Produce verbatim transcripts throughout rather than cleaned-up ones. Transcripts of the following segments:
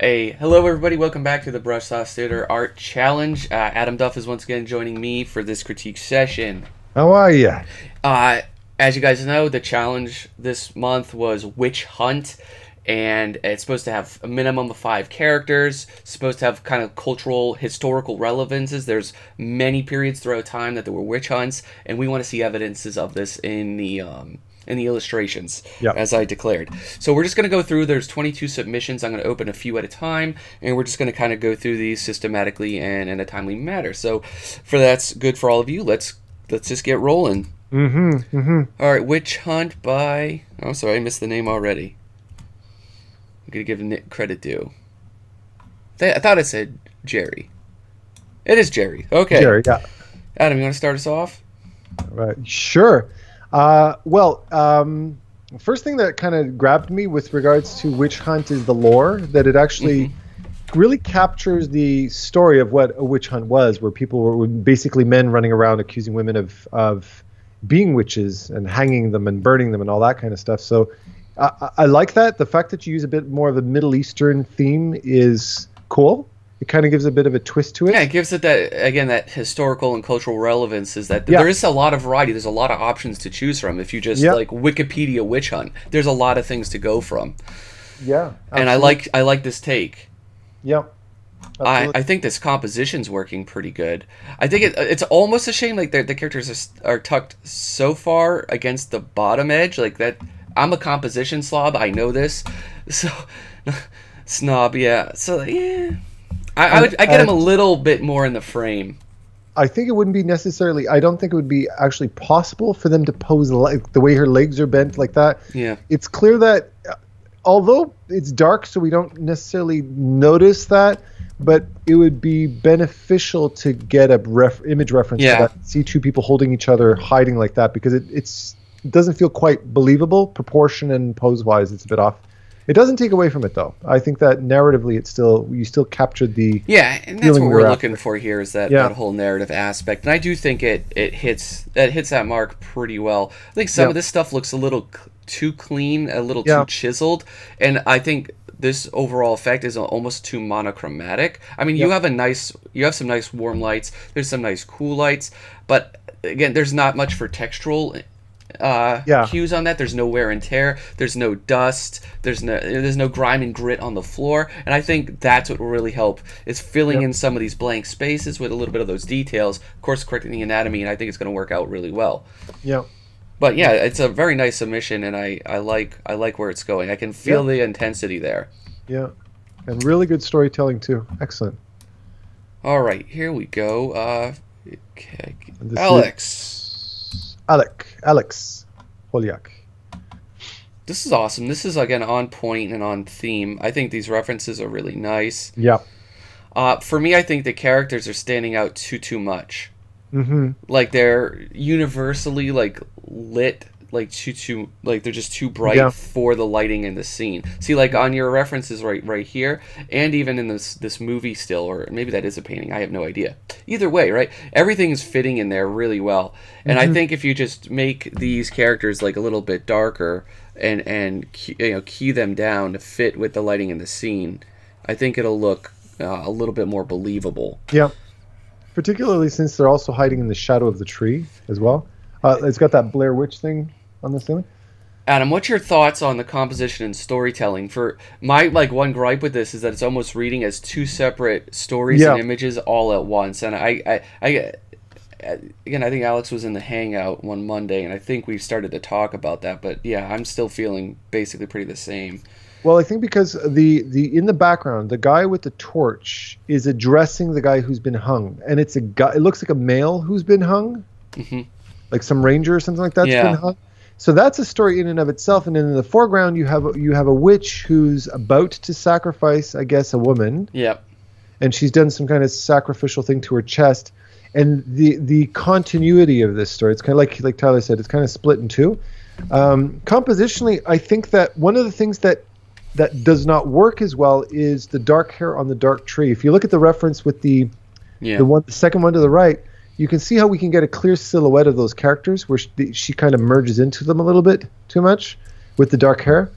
Hey, hello everybody, welcome back to the Brush Sauce Theater Art Challenge. Uh, Adam Duff is once again joining me for this critique session. How are you? Uh, as you guys know, the challenge this month was Witch Hunt, and it's supposed to have a minimum of five characters, supposed to have kind of cultural, historical relevances. There's many periods throughout time that there were witch hunts, and we want to see evidences of this in the... Um, in the illustrations, yep. As I declared. So we're just going to go through. There's twenty-two submissions. I'm going to open a few at a time, and we're just going to kind of go through these systematically and in a timely manner. So for that's good for all of you. Let's let's just get rolling. Mm-hmm, mm-hmm. All right, Witch Hunt by... Oh, sorry, I missed the name already. I'm going to give Nick credit due. I thought it said Jerry. It is Jerry. Okay. Jerry, yeah. Adam, you want to start us off? All right, sure. Uh, well, um, first thing that kind of grabbed me with regards to Witch Hunt is the lore, that it actually mm-hmm. really captures the story of what a witch hunt was, where people were basically men running around accusing women of, of being witches and hanging them and burning them and all that kind of stuff. So I, I like that. The fact that you use a bit more of a Middle Eastern theme is cool. It kind of gives a bit of a twist to it. Yeah, it gives it that, again, that historical and cultural relevance is that yeah. there is a lot of variety. There's a lot of options to choose from. If you just, yeah. like, Wikipedia witch hunt, there's a lot of things to go from. Yeah. Absolutely. And I like I like this take. Yeah. I, I think this composition's working pretty good. I think it, it's almost a shame, like, the, the characters are, are tucked so far against the bottom edge. Like, that. I'm a composition slob. I know this. So, snob, yeah. So, yeah. I, I, would, I get him a little bit more in the frame. I think it wouldn't be necessarily... I don't think it would be actually possible for them to pose like the way her legs are bent like that. Yeah. It's clear that... Although it's dark, so we don't necessarily notice that, but it would be beneficial to get a ref, image reference yeah. to that. See two people holding each other, hiding like that, because it, it's, it doesn't feel quite believable. Proportion and pose-wise, it's a bit off. It doesn't take away from it, though. I think that narratively, it's still you still captured the yeah, and that's what we're looking after. for here is that, yeah. that whole narrative aspect. And I do think it it hits that hits that mark pretty well. I think some yeah. of this stuff looks a little too clean, a little yeah. too chiseled, and I think this overall effect is almost too monochromatic. I mean, yeah. you have a nice you have some nice warm lights. There's some nice cool lights, but again, there's not much for textural. Uh, yeah. cues on that. There's no wear and tear. There's no dust. There's no there's no grime and grit on the floor. And I think that's what will really help is filling yep. in some of these blank spaces with a little bit of those details. Of course, correcting the anatomy, and I think it's going to work out really well. Yeah. But yeah, it's a very nice submission, and I I like I like where it's going. I can feel yep. the intensity there. Yeah, and really good storytelling too. Excellent. All right, here we go. Uh, okay, Alex. Alec, Alex Poliak. This is awesome. This is, again, on point and on theme. I think these references are really nice. Yeah. Uh, for me, I think the characters are standing out too, too much. Mm-hmm. Like, they're universally, like, lit, like, too, too, like, they're just too bright yeah. for the lighting in the scene. See, like, on your references right right here, and even in this, this movie still, or maybe that is a painting, I have no idea. Either way, right? Everything is fitting in there really well. And mm-hmm. I think if you just make these characters, like, a little bit darker and, and you know, key them down to fit with the lighting in the scene, I think it'll look uh, a little bit more believable. Yeah. Particularly since they're also hiding in the shadow of the tree as well. Uh, it's got that Blair Witch thing on the ceiling. Adam, what's your thoughts on the composition and storytelling? For my like one gripe with this is that it's almost reading as two separate stories yeah. and images all at once. And I, I, I, again, I think Alex was in the Hangout one Monday, and I think we started to talk about that. But yeah, I'm still feeling basically pretty the same. Well, I think because the the in the background, the guy with the torch is addressing the guy who's been hung, and it's a guy. It looks like a male who's been hung. Mm-hmm. Like some ranger or something like that's yeah. been hung. So that's a story in and of itself. And in the foreground, you have you have a witch who's about to sacrifice, I guess, a woman. Yep. And she's done some kind of sacrificial thing to her chest. And the the continuity of this story, it's kind of like like Tyler said, it's kind of split in two. Um, compositionally, I think that one of the things that that does not work as well is the dark hair on the dark tree. If you look at the reference with the yeah. the one the second one to the right. You can see how we can get a clear silhouette of those characters where she, she kind of merges into them a little bit too much with the dark hair.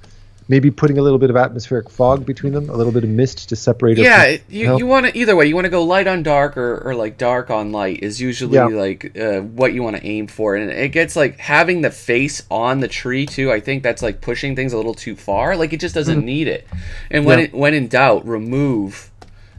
maybe putting a little bit of atmospheric fog between them, a little bit of mist to separate. Yeah, from, you, you, know? you want to either way. You want to go light on dark, or, or like dark on light is usually yeah. like uh, what you want to aim for. And it gets like having the face on the tree too. I think that's like pushing things a little too far. Like it just doesn't mm. need it. And when yeah. it, when in doubt, remove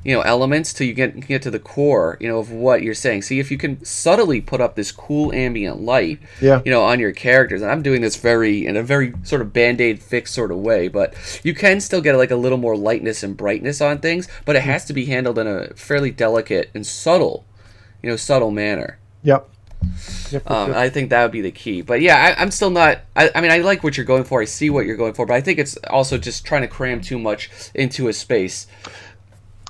you know elements till you get get to the core you know of what you're saying. See if you can subtly put up this cool ambient light yeah. you know on your characters. And I'm doing this very in a very sort of band-aid fix sort of way, but you can still get like a little more lightness and brightness on things, but it has to be handled in a fairly delicate and subtle you know subtle manner. Yep. Yep, um, yep. I think that would be the key. But yeah, I, I'm still not I, I mean I like what you're going for, I see what you're going for, but I think it's also just trying to cram too much into a space.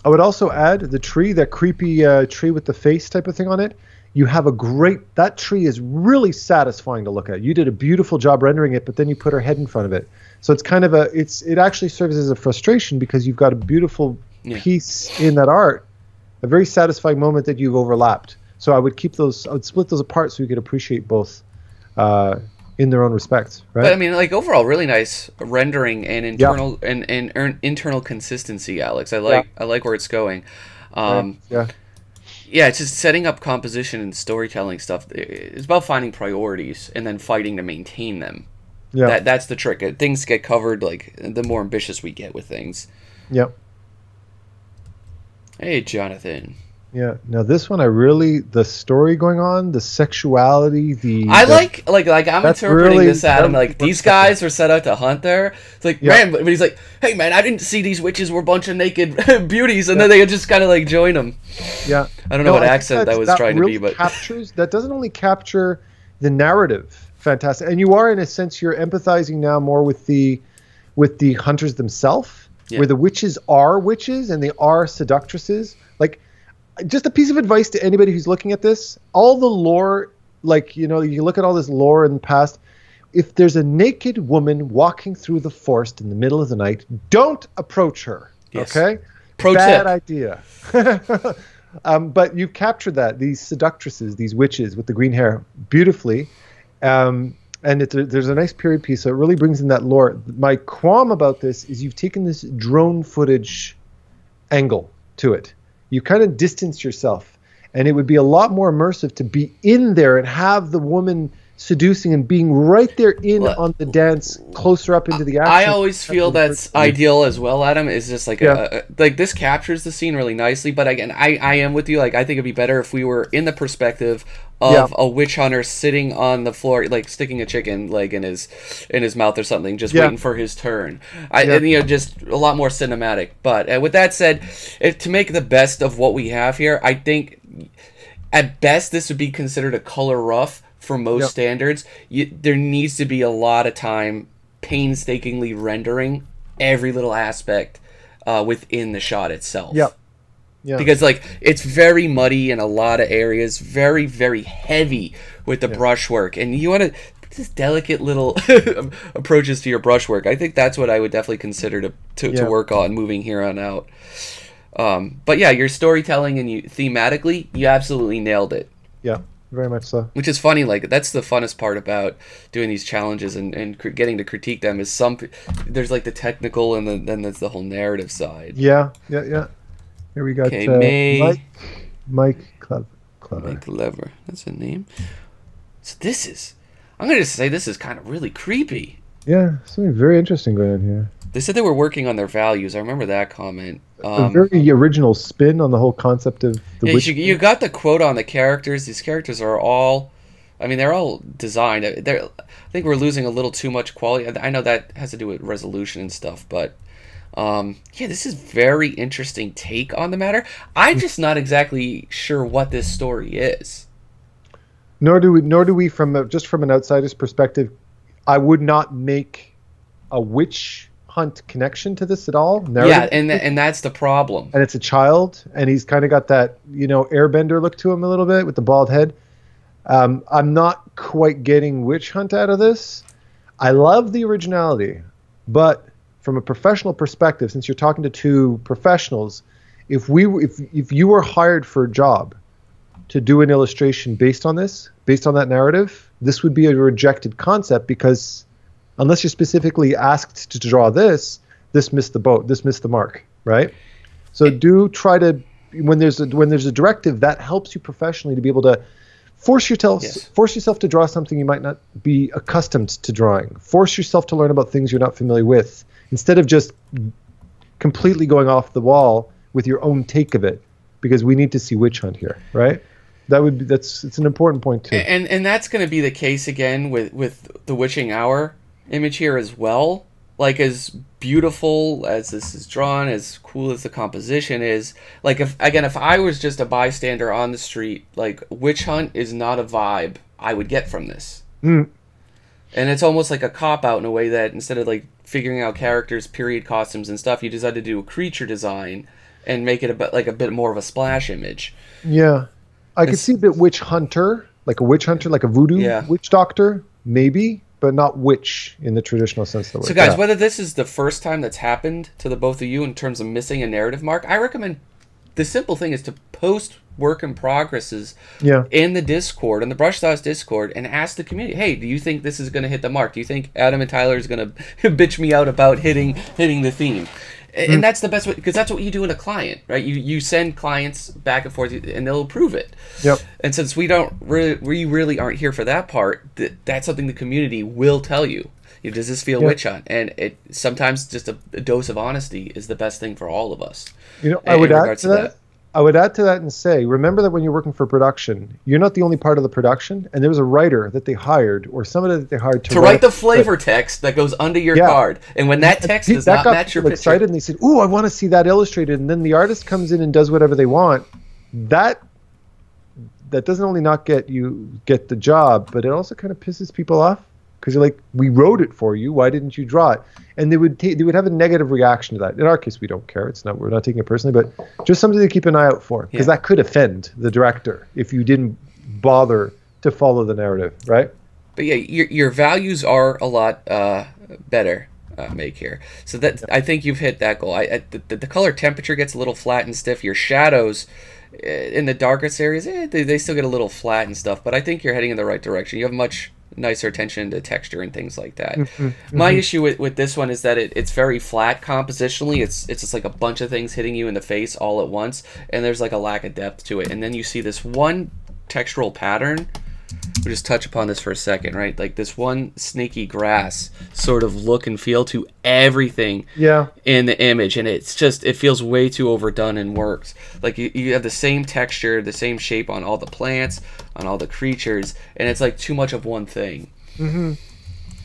I would also add the tree, that creepy uh, tree with the face type of thing on it. You have a great, that tree is really satisfying to look at. You did a beautiful job rendering it, but then you put her head in front of it. So it's kind of a, it's it actually serves as a frustration because you've got a beautiful yeah. piece in that art, a very satisfying moment that you've overlapped. So I would keep those, I would split those apart so you could appreciate both uh, in their own respects, right? But I mean, like overall, really nice rendering and internal yeah. and, and and internal consistency, Alex. I like yeah. I like where it's going. Um, yeah. yeah, yeah, it's just setting up composition and storytelling stuff. It's about finding priorities and then fighting to maintain them. Yeah, that that's the trick. Things get covered. Like the more ambitious we get with things. Yep. Hey, Jonathan. Yeah. Now this one, I really the story going on, the sexuality, the I the, like, like, like I'm interpreting really, this Adam like these guys were set out to hunt there. It's like yeah. man, but he's like, hey man, I didn't see these witches were a bunch of naked beauties, and yeah. then they just kind of like join them. Yeah. I don't know no, what I accent that, that was that trying really to be, but captures that doesn't only capture the narrative, fantastic, and you are in a sense you're empathizing now more with the with the hunters themselves, yeah. where the witches are witches and they are seductresses, like. Just a piece of advice to anybody who's looking at this, all the lore, like, you know, you look at all this lore in the past. If there's a naked woman walking through the forest in the middle of the night, don't approach her. Yes. Okay? Pro Bad tip. idea. um, but you've captured that, these seductresses, these witches with the green hair, beautifully. Um, and it's a, there's a nice period piece, so it really brings in that lore. My qualm about this is you've taken this drone footage angle to it. You kind of distance yourself, and it would be a lot more immersive to be in there and have the woman seducing and being right there in well, on the dance, closer up into the action. I always feel that's ideal as well, Adam. Is just like yeah. a, a, like this captures the scene really nicely. But again, I I am with you. Like I think it'd be better if we were in the perspective of yeah. a witch hunter sitting on the floor, like sticking a chicken leg in his in his mouth or something, just yeah. waiting for his turn. I yeah. and, you know, just a lot more cinematic. But uh, with that said, if, to make the best of what we have here, I think at best this would be considered a color rough. For most yep. standards, you, there needs to be a lot of time painstakingly rendering every little aspect uh, within the shot itself. Yeah. Yep. Because like it's very muddy in a lot of areas, very very heavy with the yep. brushwork, and you want to just delicate little approaches to your brushwork. I think that's what I would definitely consider to to, yep. to work on moving here on out. Um, but yeah, your storytelling and you thematically, you absolutely nailed it. Yeah. Very much so. Which is funny, like that's the funnest part about doing these challenges and, and cr getting to critique them is some there's like the technical and the, then there's the whole narrative side. Yeah, yeah, yeah. Here we got uh, May, Mike, Mike Clever. Mike Clever, that's a name. So this is, I'm going to just say this is kind of really creepy. Yeah, something very interesting going on here. They said they were working on their values. I remember that comment. Um, a very original spin on the whole concept of the yeah, witch. You, you got the quote on the characters. These characters are all, I mean, they're all designed. They're, I think we're losing a little too much quality. I know that has to do with resolution and stuff, but um, yeah, this is very interesting take on the matter. I'm just not exactly sure what this story is. Nor do we, nor do we from a, just from an outsider's perspective. I would not make a witch hunt connection to this at all. Narrative. Yeah, and th and that's the problem. And it's a child, and he's kind of got that, you know, airbender look to him a little bit with the bald head. Um, I'm not quite getting witch hunt out of this. I love the originality, but from a professional perspective, since you're talking to two professionals, if we if if you were hired for a job to do an illustration based on this, based on that narrative, this would be a rejected concept because unless you're specifically asked to draw this, this missed the boat, this missed the mark, right? So do try to, when there's a, when there's a directive, that helps you professionally to be able to force yourself, yes. force yourself to draw something you might not be accustomed to drawing. Force yourself to learn about things you're not familiar with, instead of just completely going off the wall with your own take of it, because we need to see Witch Hunt here, right? That would be, that's it's an important point too. And and that's going to be the case again with with the Witching Hour image here as well. Like, as beautiful as this is drawn, as cool as the composition is, like, if again, if I was just a bystander on the street, like, Witch Hunt is not a vibe I would get from this. Mm. And it's almost like a cop-out in a way that instead of, like, figuring out characters, period costumes, and stuff, you decide to do a creature design and make it a bit, like, a bit more of a splash image. Yeah. I it's, could see a bit witch hunter, like a witch hunter, like a voodoo yeah. witch doctor, maybe, but not witch in the traditional sense of the word. So, guys, yeah. whether this is the first time that's happened to the both of you in terms of missing a narrative mark, I recommend the simple thing is to post work in progresses yeah. in the Discord, in the Brush Sauce Discord, and ask the community, hey, do you think this is going to hit the mark? Do you think Adam and Tyler is going to bitch me out about hitting hitting the theme? And mm. that's the best way, because that's what you do in a client, right? You you send clients back and forth, and they'll approve it. Yep. And since we don't really, we really aren't here for that part, th that's something the community will tell you. You know, does this feel yep. witch hunt? And it sometimes just a, a dose of honesty is the best thing for all of us. You know, I would add to that, that. I would add to that and say, remember that when you're working for production, you're not the only part of the production, and there was a writer that they hired, or somebody that they hired to, to write, write the flavor the, text that goes under your yeah. card. And when that text does that not got match your picture, excited, and they said, "Ooh, I want to see that illustrated." And then the artist comes in and does whatever they want. That that doesn't only not get you get the job, but it also kind of pisses people off, because you're like, "We wrote it for you. Why didn't you draw it?" And they would they would have a negative reaction to that. In our case, we don't care. It's not we're not taking it personally, but just something to keep an eye out for, because yeah. that could offend the director if you didn't bother to follow the narrative, right? But yeah, your your values are a lot uh, better. Uh, make here, so that I think you've hit that goal. I, I the, the color temperature gets a little flat and stiff. Your shadows in the darkest areas, eh, they, they still get a little flat and stuff. But I think you're heading in the right direction. You have much nicer attention to texture and things like that. Mm-hmm. My mm-hmm. issue with, with this one is that it, it's very flat compositionally. It's it's just like a bunch of things hitting you in the face all at once, and there's like a lack of depth to it. And then you see this one textural pattern. We'll just touch upon this for a second, right? Like this one snaky grass sort of look and feel to everything yeah. in the image, and it's just it feels way too overdone and worked. Like you, you have the same texture, the same shape on all the plants, on all the creatures, and it's like too much of one thing. Mm-hmm.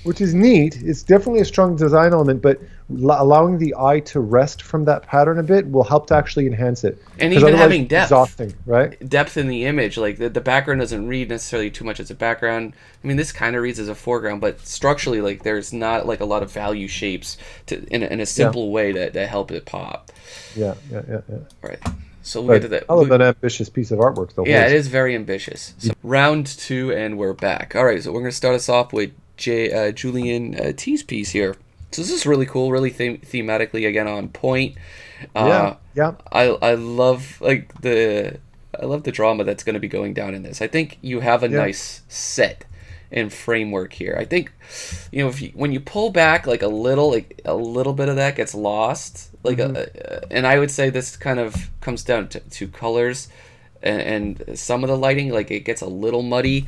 Which is neat. It's definitely a strong design element, but allowing the eye to rest from that pattern a bit will help to actually enhance it. And even having depth, exhausting, right? Depth in the image, like the, the background doesn't read necessarily too much as a background. I mean, this kind of reads as a foreground, but structurally, like there's not like a lot of value shapes to, in, a, in a simple yeah. way that, that help it pop. Yeah, yeah, yeah, yeah. Right. So we'll but get to that. I love that ambitious piece of artwork, though. Yeah, it is very ambitious. So round two, and we're back. All right, so we're going to start us off with J, uh, Julian uh, T's piece here. So this is really cool, really them thematically again on point. Uh, yeah, yeah. I I love like the I love the drama that's going to be going down in this. I think you have a yeah. nice set and framework here. I think you know if you, when you pull back like a little, like a little bit of that gets lost. Like, mm-hmm. a, a, and I would say this kind of comes down to, to colors. And some of the lighting, like it gets a little muddy,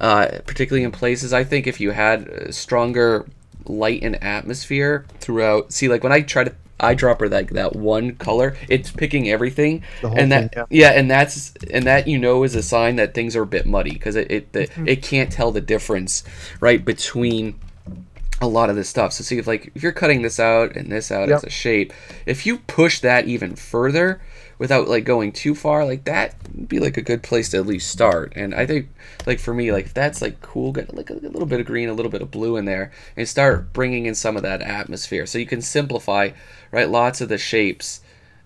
uh, particularly in places. I think if you had stronger light and atmosphere throughout, see, like when I try to eyedropper that that one color, it's picking everything, and that thing, yeah. yeah, and that's and that you know is a sign that things are a bit muddy, because it it the, mm-hmm. it can't tell the difference right between a lot of this stuff. So see if like if you're cutting this out and this out yep. as a shape, if you push that even further without like going too far, like that would be like a good place to at least start. And I think like for me, like that's like cool, get like a little bit of green, a little bit of blue in there, and start bringing in some of that atmosphere. So you can simplify, right, lots of the shapes,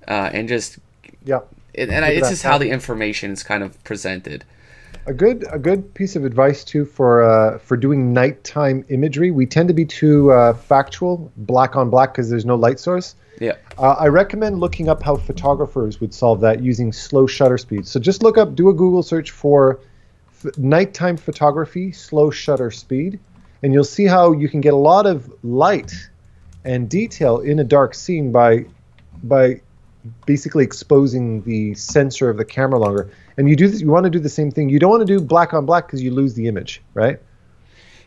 uh, and just yeah. And, and I, it's just how the information is kind of presented. A good a good piece of advice too for uh, for doing nighttime imagery. We tend to be too uh, factual, black on black, because there's no light source. Yeah, uh, I recommend looking up how photographers would solve that using slow shutter speeds. So just look up, do a Google search for f nighttime photography, slow shutter speed, and you'll see how you can get a lot of light and detail in a dark scene by by basically exposing the sensor of the camera longer. And you do this, you want to do the same thing. You don't want to do black on black because you lose the image, right?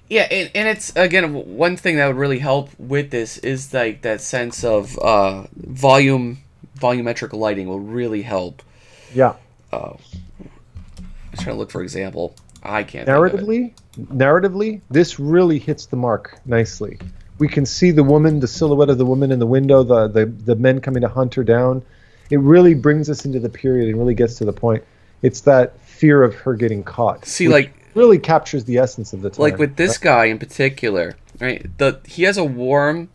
Yeah, and, and it's, again, one thing that would really help with this is like that sense of uh, volume, volumetric lighting will really help. Yeah. Uh, I'm trying to look for example. I can't. Narratively, narratively, this really hits the mark nicely. We can see the woman, the silhouette of the woman in the window, the the the men coming to hunt her down. It really brings us into the period and really gets to the point. It's that fear of her getting caught. See, like, really captures the essence of the time. Like with this guy in particular, right? The he has a warm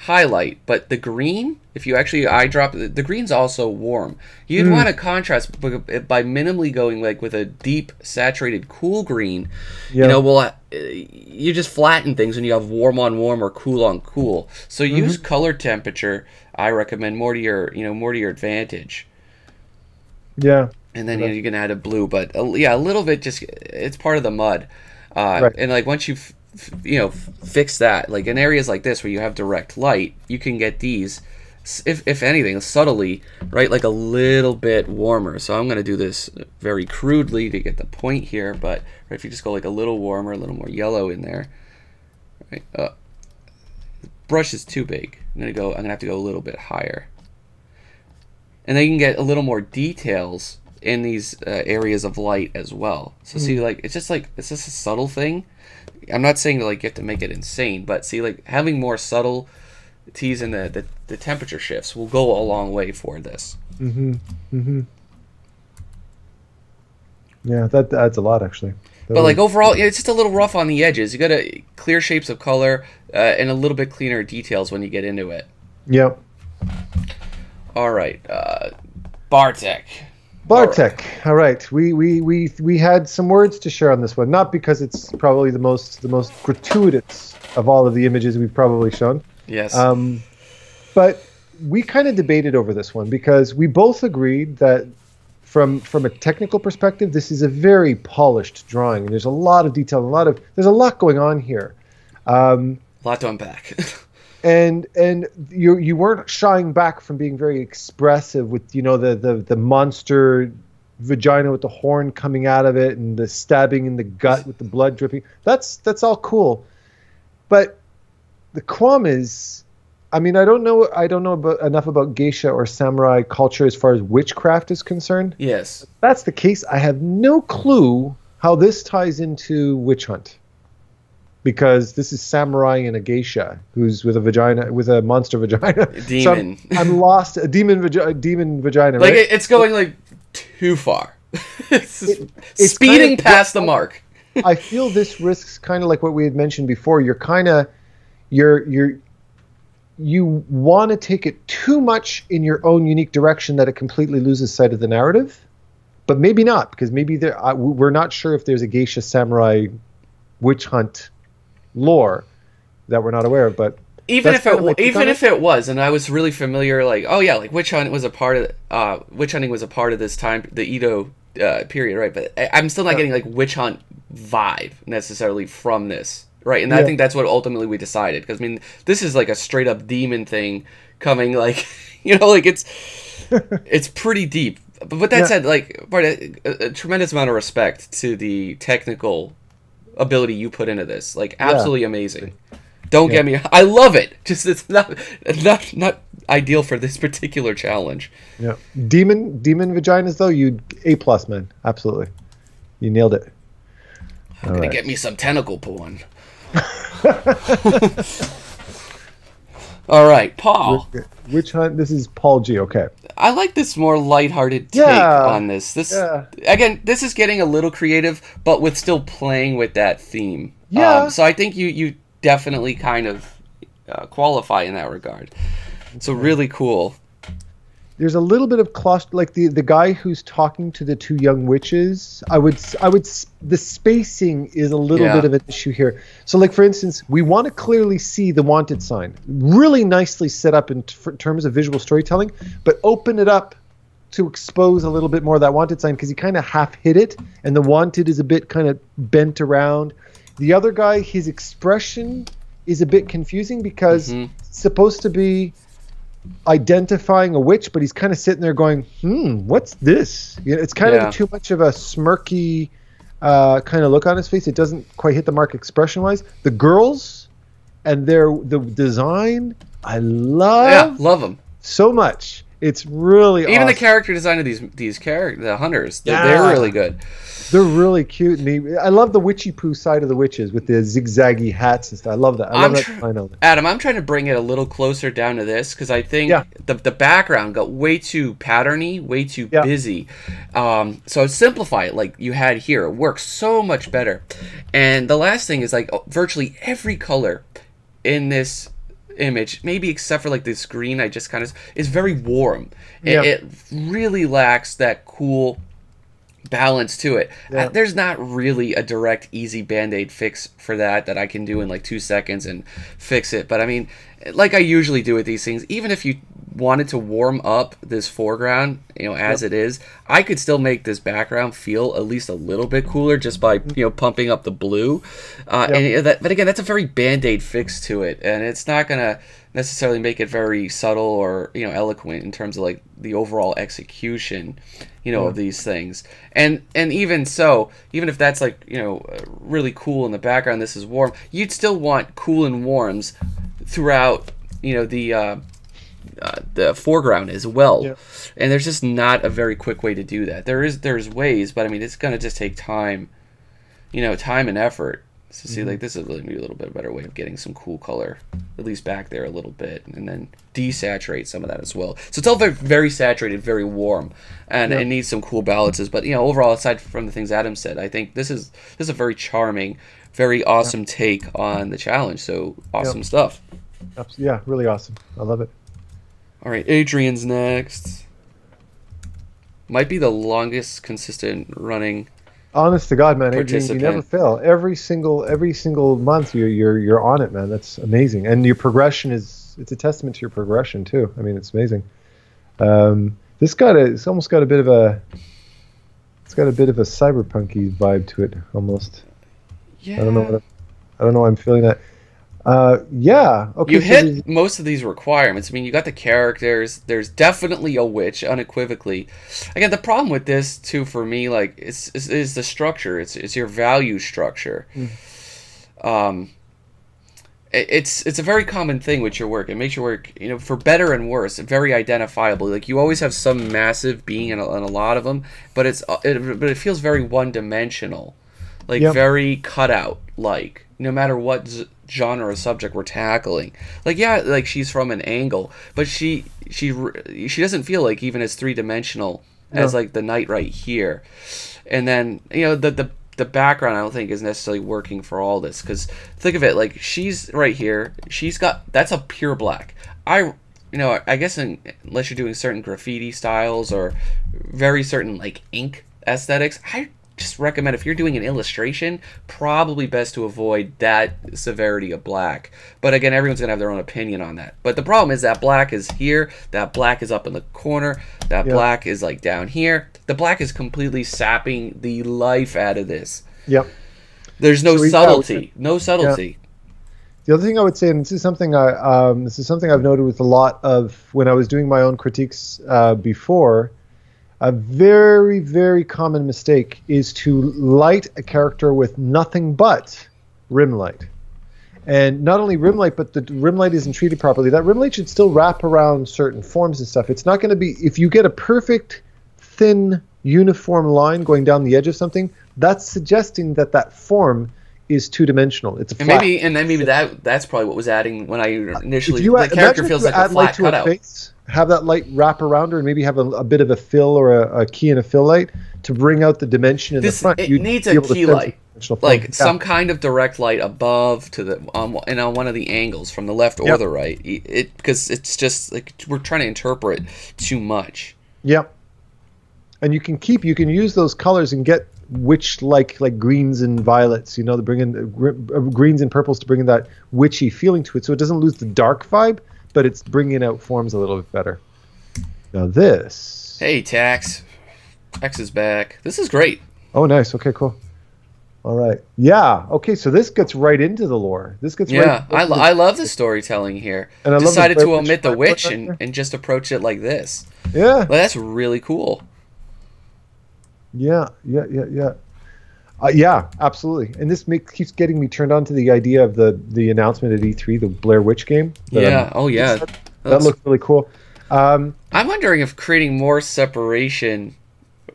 highlight, but the green, if you actually eye drop, the green's also warm. You'd mm. want to contrast by minimally going like with a deep, saturated, cool green. Yeah. You know, well, you just flatten things when you have warm on warm or cool on cool. So mm-hmm. use color temperature. I recommend more to your, you know, more to your advantage. Yeah. And then you, know, you can add a blue, but uh, yeah, a little bit just it's part of the mud. Uh, right. And like once you've you know, fix that. Like in areas like this where you have direct light, you can get these, if if anything, subtly, right? Like a little bit warmer. So I'm going to do this very crudely to get the point here, but if you just go like a little warmer, a little more yellow in there, right? Uh, brush is too big. I'm going to go. I'm going to have to go a little bit higher, and then you can get a little more details in these uh, areas of light as well. So mm. see, like it's just like it's just a subtle thing. I'm not saying like you have to make it insane, but see, like having more subtle teas in the, the the temperature shifts will go a long way for this. Mm-hmm. Mm-hmm. Yeah, that adds a lot actually. That but like overall, yeah, it's just a little rough on the edges. You got to clear shapes of color uh, and a little bit cleaner details when you get into it. Yep. All right, uh, Bartek. Bartek. All right, we we we we had some words to share on this one, not because it's probably the most the most gratuitous of all of the images we've probably shown. Yes. Um, but we kind of debated over this one because we both agreed that from from a technical perspective, this is a very polished drawing, and there's a lot of detail, a lot of there's a lot going on here. Um, a lot to unpack. And and you you weren't shying back from being very expressive with, you know, the, the, the monster vagina with the horn coming out of it and the stabbing in the gut with the blood dripping. That's that's all cool. But the qualm is, I mean, I don't know I don't know about, enough about geisha or samurai culture as far as witchcraft is concerned. Yes. If that's the case, I have no clue how this ties into witch hunt, because this is samurai and a geisha who's with a vagina, with a monster vagina. A demon. So I'm, I'm lost. A demon, vagi a demon vagina, like, right? It's going, like, too far. It's it, speeding it's kinda, past the mark. I feel this risks kind of like what we had mentioned before. You're kind of, you're, you're, you want to take it too much in your own unique direction that it completely loses sight of the narrative. But maybe not, because maybe there, I, we're not sure if there's a geisha samurai witch hunt lore that we're not aware of, but even if it even if it was, and I was really familiar, like, oh yeah, like witch hunt was a part of uh, witch hunting was a part of this time, the Edo uh, period, right? But I'm still not yeah. getting like witch hunt vibe necessarily from this, right? And yeah. I think that's what ultimately we decided, because I mean, this is like a straight up demon thing coming, like, you know, like it's it's pretty deep. But, but that yeah. said, like, a, a tremendous amount of respect to the technical ability you put into this, like, absolutely yeah. amazing. Don't yeah. get me, I love it, just it's not not not ideal for this particular challenge. Yeah. Demon demon vaginas though, you A plus, man. Absolutely, you nailed it. I'm all gonna right. get me some tentacle porn. All right, Paul. Witch hunt. This is Paul G. Okay. I like this more lighthearted take yeah, on this. This yeah. again, this is getting a little creative, but with still playing with that theme. Yeah. Um, so I think you you definitely kind of uh, qualify in that regard. So really cool. There's a little bit of claustroph, like the the guy who's talking to the two young witches. I would I would the spacing is a little yeah. bit of an issue here. So, like, for instance, we want to clearly see the wanted sign, really nicely set up in t terms of visual storytelling, but open it up to expose a little bit more of that wanted sign, because he kind of half hid it, and the wanted is a bit kind of bent around. The other guy, his expression is a bit confusing because mm-hmm. it's supposed to be identifying a witch, but he's kind of sitting there going, hmm, what's this? You know, it's kind yeah. of too much of a smirky uh, kind of look on his face. It doesn't quite hit the mark expression-wise. The girls and their the design, I love, yeah, love them so much. It's really even awesome. The character design of these these character the hunters they're, yeah. they're really good. They're really cute, and he, I love the witchy poo side of the witches with the zigzaggy hats and stuff. I love that. I love that kind of. Adam, I'm trying to bring it a little closer down to this because I think yeah. the the background got way too patterny, way too yeah. busy. Um, so simplify it like you had here. It works so much better. And the last thing is like virtually every color in this image, maybe except for like this green, I just kind of is very warm. It, yeah. it really lacks that cool balance to it. Yeah. There's not really a direct, easy band-aid fix for that that I can do in like two seconds and fix it. But I mean, like I usually do with these things, even if you wanted to warm up this foreground, you know, as yep. it is, I could still make this background feel at least a little bit cooler just by, you know, pumping up the blue. Uh, yep. and that, but again, that's a very band-aid fix to it, and it's not going to necessarily make it very subtle or, you know, eloquent in terms of like the overall execution, you know, yeah. of these things. And and even so, even if that's like, you know, really cool in the background, this is warm, you'd still want cool and warms throughout, you know, the uh, uh, the foreground as well. Yeah. And there's just not a very quick way to do that. There is there's ways, but I mean, it's going to just take time, you know, time and effort. So see, like, this is really maybe a little bit better way of getting some cool color, at least back there a little bit, and then desaturate some of that as well. So it's all very, very saturated, very warm, and yep. it needs some cool balances. But, you know, overall, aside from the things Adam said, I think this is this is a very charming, very awesome yep. take on the challenge. So awesome yep. stuff. Yeah, really awesome. I love it. All right, Adrian's next. Might be the longest consistent running. Honest to God, man, Adrian, you never fail. Every single every single month, you're you're you're on it, man. That's amazing, and your progression is it's a testament to your progression too. I mean, it's amazing. Um, this got a it's almost got a bit of a it's got a bit of a cyberpunky vibe to it, almost. Yeah. I don't know. What I, I don't know why I'm feeling that. Uh, yeah. Okay. You hit most of these requirements. I mean, you got the characters. There's definitely a witch, unequivocally. Again, the problem with this too, for me, like, is is, is the structure. It's it's your value structure. Mm. Um, it, it's it's a very common thing with your work. It makes your work, you know, for better and worse, very identifiable. Like, you always have some massive being in a, in a lot of them, but it's it, but it feels very one dimensional, like yep. very cutout, like no matter what genre or subject we're tackling. Like, yeah, like, she's from an angle, but she she she doesn't feel like even as three-dimensional no. as like the knight right here. And then, you know, the the the background I don't think is necessarily working for all this, because think of it like she's right here, she's got that's a pure black. I you know I guess in, unless you're doing certain graffiti styles or very certain like ink aesthetics, I just recommend if you're doing an illustration, probably best to avoid that severity of black. But again, everyone's gonna have their own opinion on that. But the problem is that black is here, that black is up in the corner, that yeah. black is like down here. The black is completely sapping the life out of this. Yep. There's no so subtlety. No subtlety. Yeah. The other thing I would say, and this is something I um, this is something I've noted with a lot of when I was doing my own critiques uh, before. A very, very common mistake is to light a character with nothing but rim light. And not only rim light, but the rim light isn't treated properly. That rim light should still wrap around certain forms and stuff. It's not going to be, if you get a perfect, thin, uniform line going down the edge of something, that's suggesting that that form is two-dimensional. It's a flat. And maybe, and then maybe that, that's probably what was adding when I initially, you the character feels like a flat cutout. Have that light wrap around her, and maybe have a, a bit of a fill or a, a key and a fill light to bring out the dimension in this, the front. It You'd needs a key light, like yeah. some kind of direct light above to the um, and on one of the angles from the left yep. or the right. It because it's just like we're trying to interpret too much. Yep. And you can keep you can use those colors and get witch like like greens and violets. You know, to bring in uh, greens and purples to bring in that witchy feeling to it, so it doesn't lose the dark vibe. But it's bringing out forms a little bit better. Now this. Hey, Tax. Tax is back. This is great. Oh, nice. Okay, cool. All right. Yeah. Okay. So this gets right into the lore. This gets yeah. Right I lo the I love the storytelling here. And I decided love to omit the witch and and just approach it like this. Yeah. Well, that's really cool. Yeah. Yeah. Yeah. Yeah. Uh, yeah. Absolutely. And this makes keeps getting me turned on to the idea of the the announcement at E three, the Blair Witch game. Yeah. I'm, oh yeah. That, that looks really cool. Um, I'm wondering if creating more separation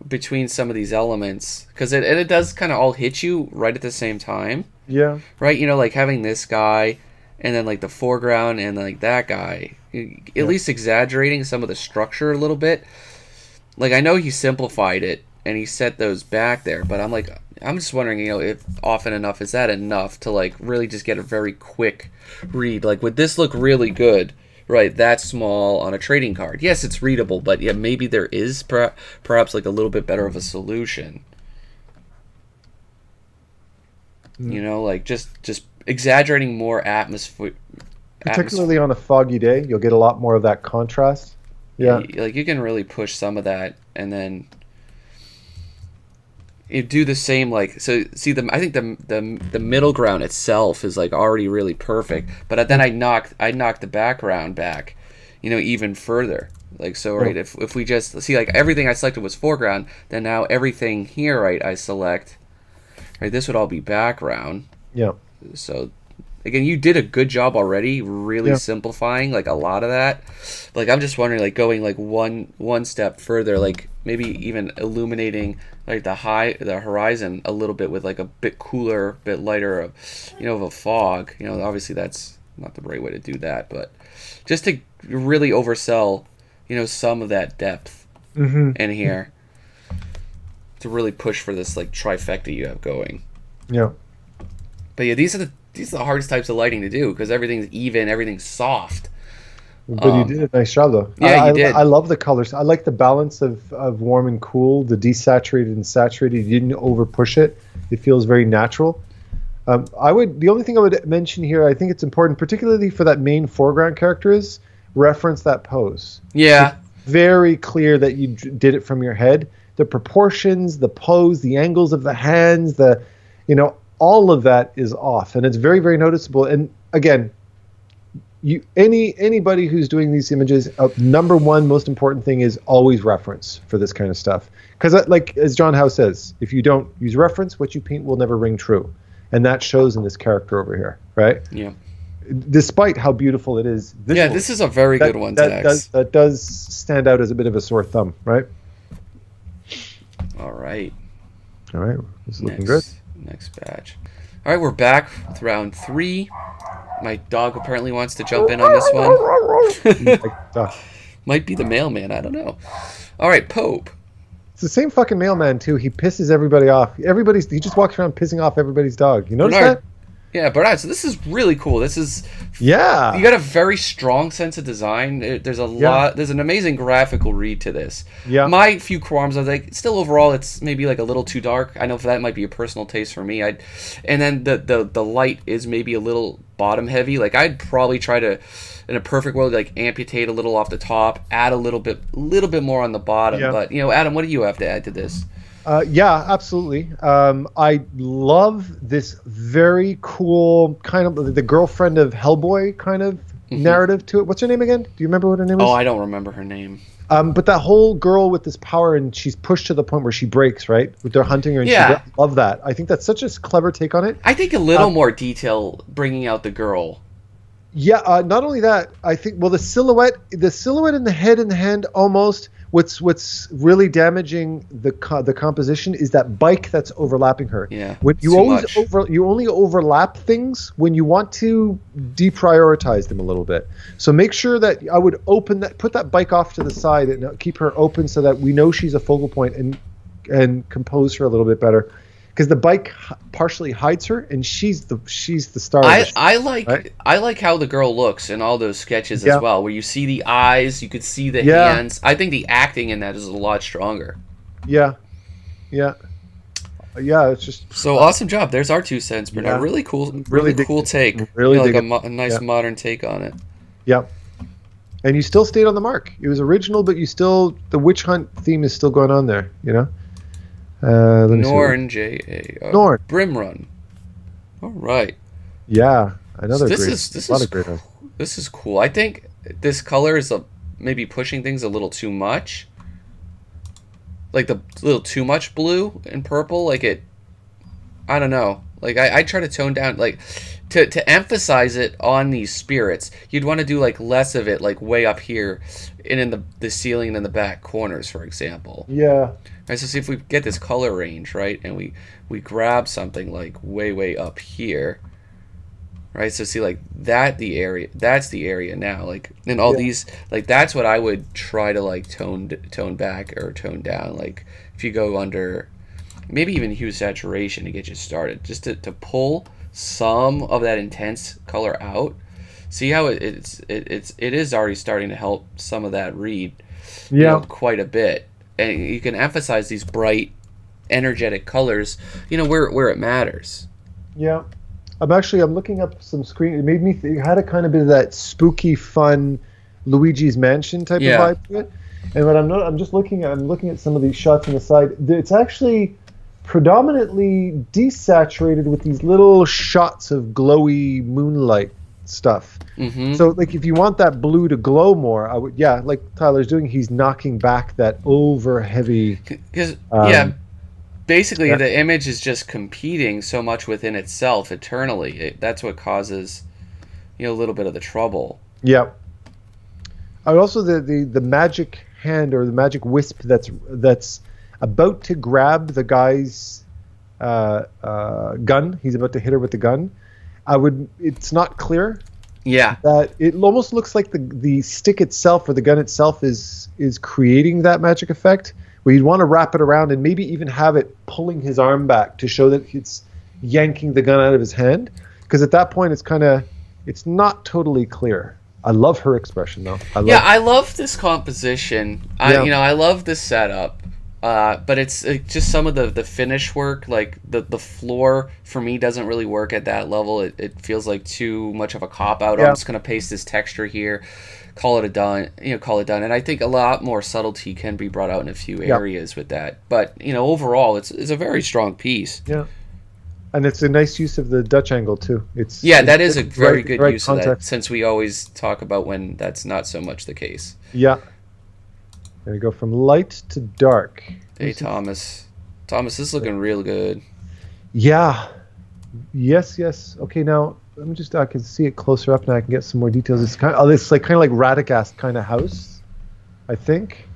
between some of these elements, because it, it does kind of all hit you right at the same time. Yeah. Right? You know, like having this guy and then like the foreground and like that guy, at yeah. least exaggerating some of the structure a little bit. Like, I know he simplified it and he set those back there, but I'm like, I'm just wondering, you know, if often enough, is that enough to like really just get a very quick read? Like, would this look really good? Right, that small on a trading card. Yes, it's readable, but yeah, maybe there is per perhaps like a little bit better of a solution. Mm. You know, like just just exaggerating more atmosphere. Particularly atmosp on a foggy day, you'll get a lot more of that contrast. Yeah, yeah, like you can really push some of that, and then you do the same. Like, so see, the I think the the the middle ground itself is like already really perfect, but then I knocked I knocked the background back, you know, even further. Like, so right, if if we just see, like, everything I selected was foreground, then now everything here, right, I select, right, this would all be background. Yeah. So again, you did a good job already, really yeah. simplifying like a lot of that. Like, I'm just wondering, like going like one one step further, like maybe even illuminating like the high the horizon a little bit with like a bit cooler, bit lighter of, you know, of a fog. You know, obviously that's not the right way to do that, but just to really oversell, you know, some of that depth mm-hmm. in here to really push for this like trifecta you have going. Yeah. But yeah, these are the These are the hardest types of lighting to do, because everything's even, everything's soft. But um, you did a nice job, though. Yeah, I, you did. I, I love the colors. I like the balance of, of warm and cool, the desaturated and saturated. You didn't over-push it. It feels very natural. Um, I would. The only thing I would mention here, I think it's important, particularly for that main foreground character, is reference that pose. Yeah. It's very clear that you did it from your head. The proportions, the pose, the angles of the hands, the, you know, all of that is off, and it's very, very noticeable. And again, you any anybody who's doing these images, uh, number one most important thing is always reference for this kind of stuff. Because, uh, like as John Howe says, if you don't use reference, what you paint will never ring true, and that shows in this character over here, right? Yeah. Despite how beautiful it is, this yeah, one, this is a very that, good one. That to does, that does stand out as a bit of a sore thumb, right? All right. All right. This is looking good. Next batch. All right, we're back with round three. My dog apparently wants to jump in on this one. Might be the mailman. I don't know. All right, Pope. It's the same fucking mailman too. He pisses everybody off. Everybody's. He just walks around pissing off everybody's dog. You notice Bernard, that? Yeah, Bernard. So this is really cool. This is. Yeah. You got a very strong sense of design. There's a yeah. lot. There's an amazing graphical read to this. Yeah. My few qualms are like still overall it's maybe like a little too dark. I know that might be a personal taste for me. I, and then the the the light is maybe a little bottom heavy. Like, I'd probably try to, in a perfect world, like amputate a little off the top, add a little bit, little bit more on the bottom. Yeah. But, you know, Adam, what do you have to add to this? Uh, yeah, absolutely. Um, I love this very cool kind of the girlfriend of Hellboy kind of mm-hmm. narrative to it. What's her name again? Do you remember what her name is? Oh, I don't remember her name. Um, but that whole girl with this power, and she's pushed to the point where she breaks, right? They're hunting her, and yeah. she love that. I think that's such a clever take on it. I think a little um, more detail bringing out the girl. Yeah, uh, not only that, I think, well, the silhouette, the silhouette in the head and the hand almost. What's what's really damaging the co the composition is that bike that's overlapping her. Yeah, when you always over, you only overlap things when you want to deprioritize them a little bit. So make sure that I would open that, put that bike off to the side and keep her open so that we know she's a focal point, and and compose her a little bit better. Because the bike partially hides her, and she's the she's the star. I, I like right? I like how the girl looks in all those sketches yeah. as well, where you see the eyes, you could see the yeah. hands. I think the acting in that is a lot stronger. Yeah, yeah, yeah. It's just so uh, awesome job. There's our two cents, Bernard. Yeah. Really cool, really, really cool take. Really, you know, like a, mo a nice yeah. modern take on it. Yeah, and you still stayed on the mark. It was original, but you still the witch hunt theme is still going on there. You know. Uh, let me Norn, J A. Norn Brimrun. All right. Yeah, another. So this great, is this a lot is of great cool. This is cool. I think this color is a, maybe pushing things a little too much. Like the little too much blue and purple. Like it. I don't know. Like I, I try to tone down. Like to to emphasize it on these spirits. You'd want to do like less of it. Like way up here, and in the the ceiling and in the back corners, for example. Yeah. All right, so see if we get this color range right, and we we grab something like way way up here, right? So see like that the area that's the area now, like and all yeah. these like that's what I would try to like tone tone back or tone down. Like if you go under, maybe even hue saturation to get you started, just to to pull some of that intense color out. See how it, it's it, it's it is already starting to help some of that read, yeah, you know, quite a bit. And you can emphasize these bright, energetic colors, you know, where where it matters. Yeah, I'm actually I'm looking up some screen. It made me think, it had a kind of bit of that spooky, fun, Luigi's Mansion type yeah. of vibe to it. And what I'm not, I'm just looking at, I'm looking at some of these shots on the side. It's actually predominantly desaturated with these little shots of glowy moonlight stuff. Mm-hmm. So like if you want that blue to glow more, I would yeah like Tyler's doing, he's knocking back that over heavy, because um, yeah basically that, the image is just competing so much within itself eternally. It, that's what causes, you know, a little bit of the trouble. Yeah, I also the, the the magic hand or the magic wisp that's that's about to grab the guy's uh, uh, gun. He's about to hit her with the gun. I would it's not clear. Yeah, that it almost looks like the the stick itself or the gun itself is is creating that magic effect, where you'd want to wrap it around and maybe even have it pulling his arm back to show that it's yanking the gun out of his hand, because at that point it's kind of it's not totally clear. I love her expression though. I love yeah, I love this composition. I yeah. you know I love this setup, uh, but it's, it's just some of the the finish work, like the the floor for me doesn't really work at that level. It, it feels like too much of a cop out. Yeah. I'm just gonna paste this texture here, call it a done, you know, call it done. And I think a lot more subtlety can be brought out in a few areas yeah. with that. But you know, overall, it's it's a very strong piece. Yeah, and it's a nice use of the Dutch angle too. It's yeah, it's, that is a very right, good right use context. Of that, since we always talk about when that's not so much the case. Yeah. There we go, from light to dark. Hey, Thomas. Thomas, this is looking real good. Yeah. Yes, yes. Okay, now let me just, I can see it closer up now. I can get some more details. It's kind of, oh, it's like kind of like Radagast kind of house, I think.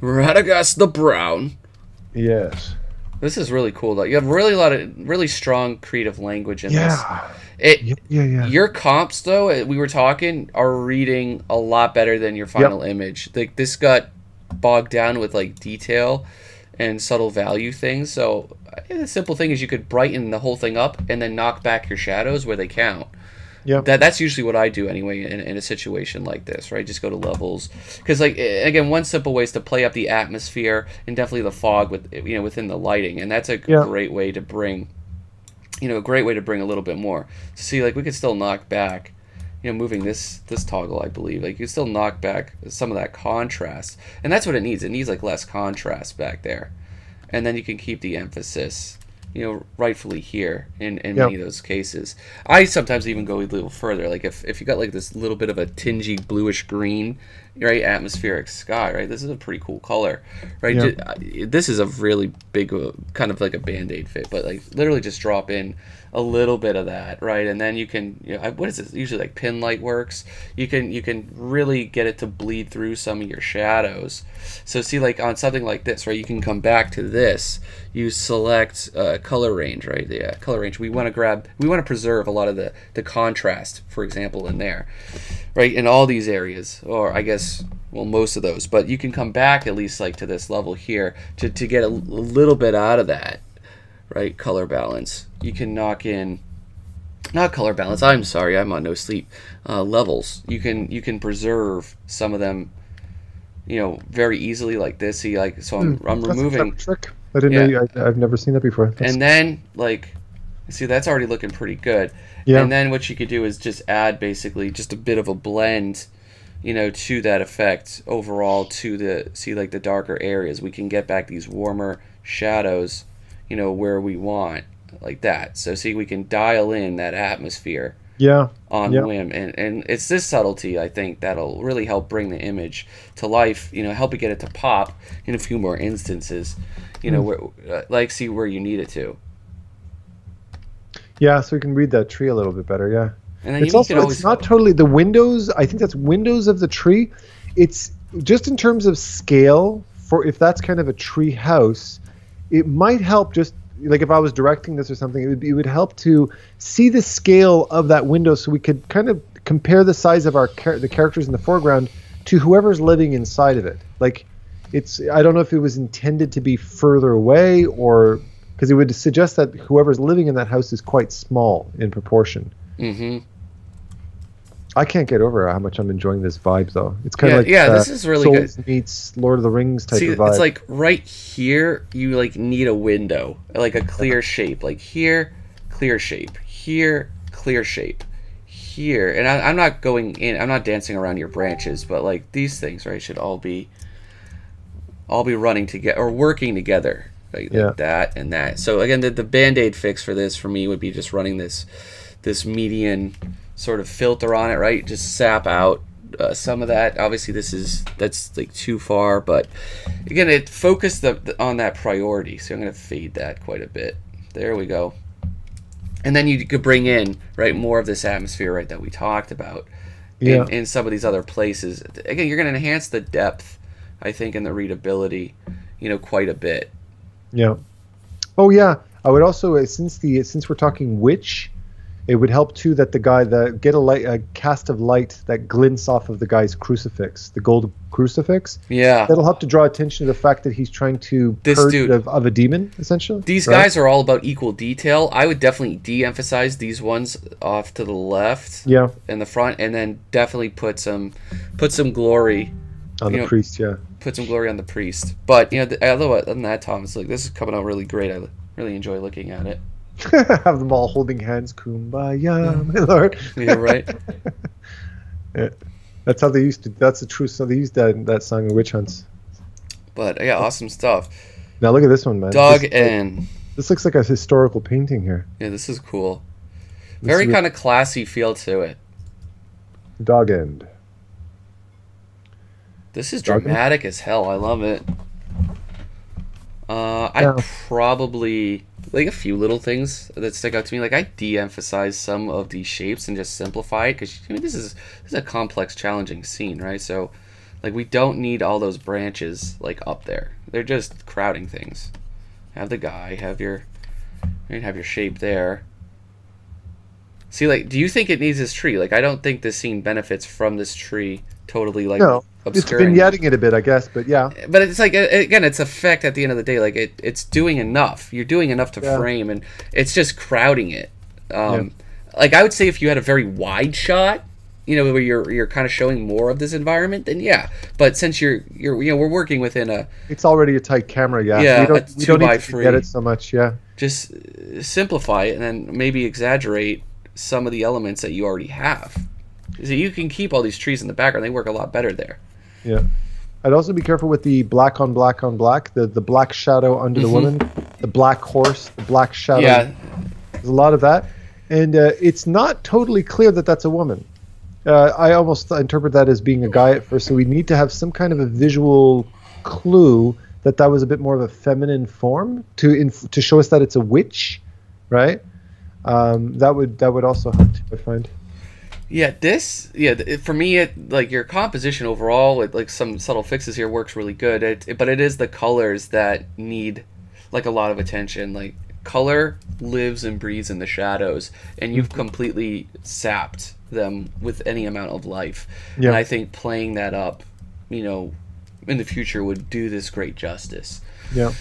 Radagast the Brown. Yes. This is really cool, though. You have really a lot of really strong creative language in yeah. this. Yeah. It, yeah, yeah. Your comps, though, we were talking, are reading a lot better than your final yep. image. Like this got bogged down with like detail and subtle value things. So the simple thing is you could brighten the whole thing up and then knock back your shadows where they count. Yeah, that that's usually what I do anyway in, in a situation like this, right? Just go to levels, because like again, one simple way is to play up the atmosphere and definitely the fog with you know within the lighting, and that's a yeah. great way to bring. You know, a great way to bring a little bit more. See, like we could still knock back, you know, moving this this toggle, I believe, like you still knock back some of that contrast, and that's what it needs. It needs like less contrast back there, and then you can keep the emphasis, you know, rightfully here in in yep. many of those cases. I sometimes even go a little further. Like if if you got like this little bit of a tingy bluish green, right, atmospheric sky, right. This is a pretty cool color, right. Yep. Just, this is a really big uh, kind of like a Band-Aid fit, but like literally just drop in a little bit of that, right, and then you can, you know, what is this? Usually like pin light works. You can you can really get it to bleed through some of your shadows. So see, like on something like this, right, you can come back to this. You select uh, color range, right? Yeah, color range. We want to grab, we want to preserve a lot of the the contrast, for example, in there, right, in all these areas, or I guess well most of those. But you can come back at least like to this level here to to get a, a little bit out of that. Right, color balance. You can knock in, not color balance. I'm sorry, I'm on no sleep. Uh, levels. You can you can preserve some of them, you know, very easily like this. See, like so, I'm mm, I'm that's removing. A trick. I didn't yeah. know. You, I, I've never seen that before. That's... And then like, see, that's already looking pretty good. Yeah. And then what you could do is just add basically just a bit of a blend, you know, to that effect overall, to the see like the darker areas. We can get back these warmer shadows, you know, where we want, like that. So see, we can dial in that atmosphere. Yeah. On yeah. whim. And and it's this subtlety, I think, that'll really help bring the image to life, you know, help it get it to pop in a few more instances, you know, mm. where, like, see where you need it to. Yeah, so we can read that tree a little bit better, yeah. And then it's also, always, it's not totally the windows. I think that's windows of the tree. It's just in terms of scale, for if that's kind of a tree house, it might help just, like if I was directing this or something, it would, it would help to see the scale of that window so we could kind of compare the size of our the characters in the foreground to whoever's living inside of it. Like, it's, I don't know if it was intended to be further away, or because it would suggest that whoever's living in that house is quite small in proportion. Mm-hmm. I can't get over how much I'm enjoying this vibe, though. It's kind of yeah, like yeah, uh, this is really Souls good. Meets Lord of the Rings type See, of vibe. It's like right here, you like need a window, like a clear shape. Like here, clear shape. Here, clear shape. Here, and I, I'm not going in. I'm not dancing around your branches, but like these things, right, should all be, all be running together or working together, like, yeah. like that and that. So again, the, the Band-Aid fix for this for me would be just running this, this median sort of filter on it, right? Just sap out uh, some of that. Obviously, this is that's like too far, but again, it focused the, the, on that priority. So I'm going to fade that quite a bit. There we go. And then you could bring in, right, more of this atmosphere, right, that we talked about yeah. in, in some of these other places. Again, you're going to enhance the depth, I think, and the readability, you know, quite a bit. Yeah. Oh yeah. I would also uh, since the since we're talking witch. It would help too that the guy that get a light, a cast of light that glints off of the guy's crucifix, the gold crucifix. Yeah, that'll help to draw attention to the fact that he's trying to this purge dude, of, of a demon, essentially. These right? guys are all about equal detail. I would definitely de-emphasize these ones off to the left, yeah, in the front, and then definitely put some, put some glory on the know, priest. Yeah, put some glory on the priest. But you know, the, although other than that, Thomas, like this is coming out really great. I really enjoy looking at it. Have them all holding hands, kumbaya, my lord. You're right. Yeah. That's how they used to. That's the truth. So they used that that song in witch hunts. But yeah, awesome stuff. Now look at this one, man. Dog this, End. Like, this looks like a historical painting here. Yeah, this is cool. This Very kind of classy feel to it. Dog End. This is Dog dramatic end? as hell. I love it. Uh, yeah. I probably. Like a few little things that stick out to me. Like I de-emphasize some of these shapes and just simplify it because I mean, this is this is a complex, challenging scene, right? So, like we don't need all those branches like up there. They're just crowding things. Have the guy, have your, have your shape there. See, like, do you think it needs this tree? Like, I don't think this scene benefits from this tree totally. Like, no, obscuring. It's vignetting it a bit, I guess, but yeah. But it's like, again, it's effect at the end of the day. Like, it, it's doing enough. You're doing enough to yeah. frame, and it's just crowding it. Um, yeah. Like, I would say if you had a very wide shot, you know, where you're you're kind of showing more of this environment, then yeah. But since you're you're you know we're working within a, it's already a tight camera, yeah. Yeah, we don't, a we don't need to get it so much, yeah. Just simplify it and then maybe exaggerate some of the elements that you already have. So you can keep all these trees in the background. They work a lot better there. Yeah. I'd also be careful with the black on black on black, the, the black shadow under mm-hmm. the woman, the black horse, the black shadow. Yeah. There's a lot of that. And uh, it's not totally clear that that's a woman. Uh, I almost interpret that as being a guy at first, so we need to have some kind of a visual clue that that was a bit more of a feminine form to, inf to show us that it's a witch, right? Um, that would that would also help, I find. Yeah, this yeah it, for me, it like your composition overall, it, like some subtle fixes here works really good. It, it but it is the colors that need like a lot of attention. Like color lives and breathes in the shadows, and you've completely sapped them with any amount of life. Yeah. And I think playing that up, you know, in the future would do this great justice. Yeah.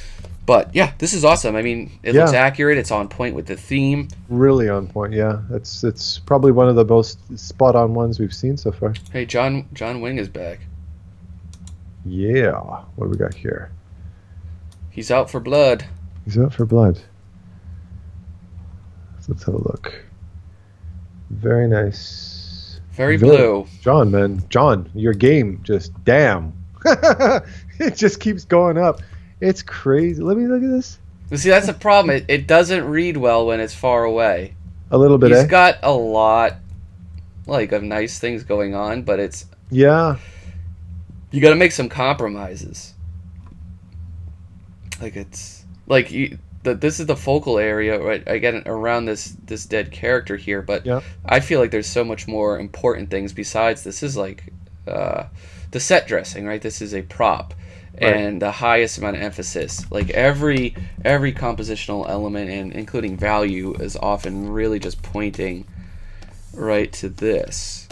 But yeah, this is awesome. I mean, it yeah. looks accurate. It's on point with the theme. Really on point, yeah. It's it's probably one of the most spot-on ones we've seen so far. Hey, John John Wing is back. Yeah. What do we got here? He's out for blood. He's out for blood. So let's have a look. Very nice. Very John, blue. John, man. John, your game just, damn. It just keeps going up. It's crazy. Let me look at this. You see, that's the problem. It, it doesn't read well when it's far away. A little bit, He's eh? got a lot, like, of nice things going on, but it's... Yeah. You got to make some compromises. Like, it's... Like, you... The, this is the focal area, right? Again, around this this dead character here, but yeah. I feel like there's so much more important things besides this. Is like uh, the set dressing, right? This is a prop, right. And the highest amount of emphasis. Like every every compositional element, and including value, is often really just pointing right to this.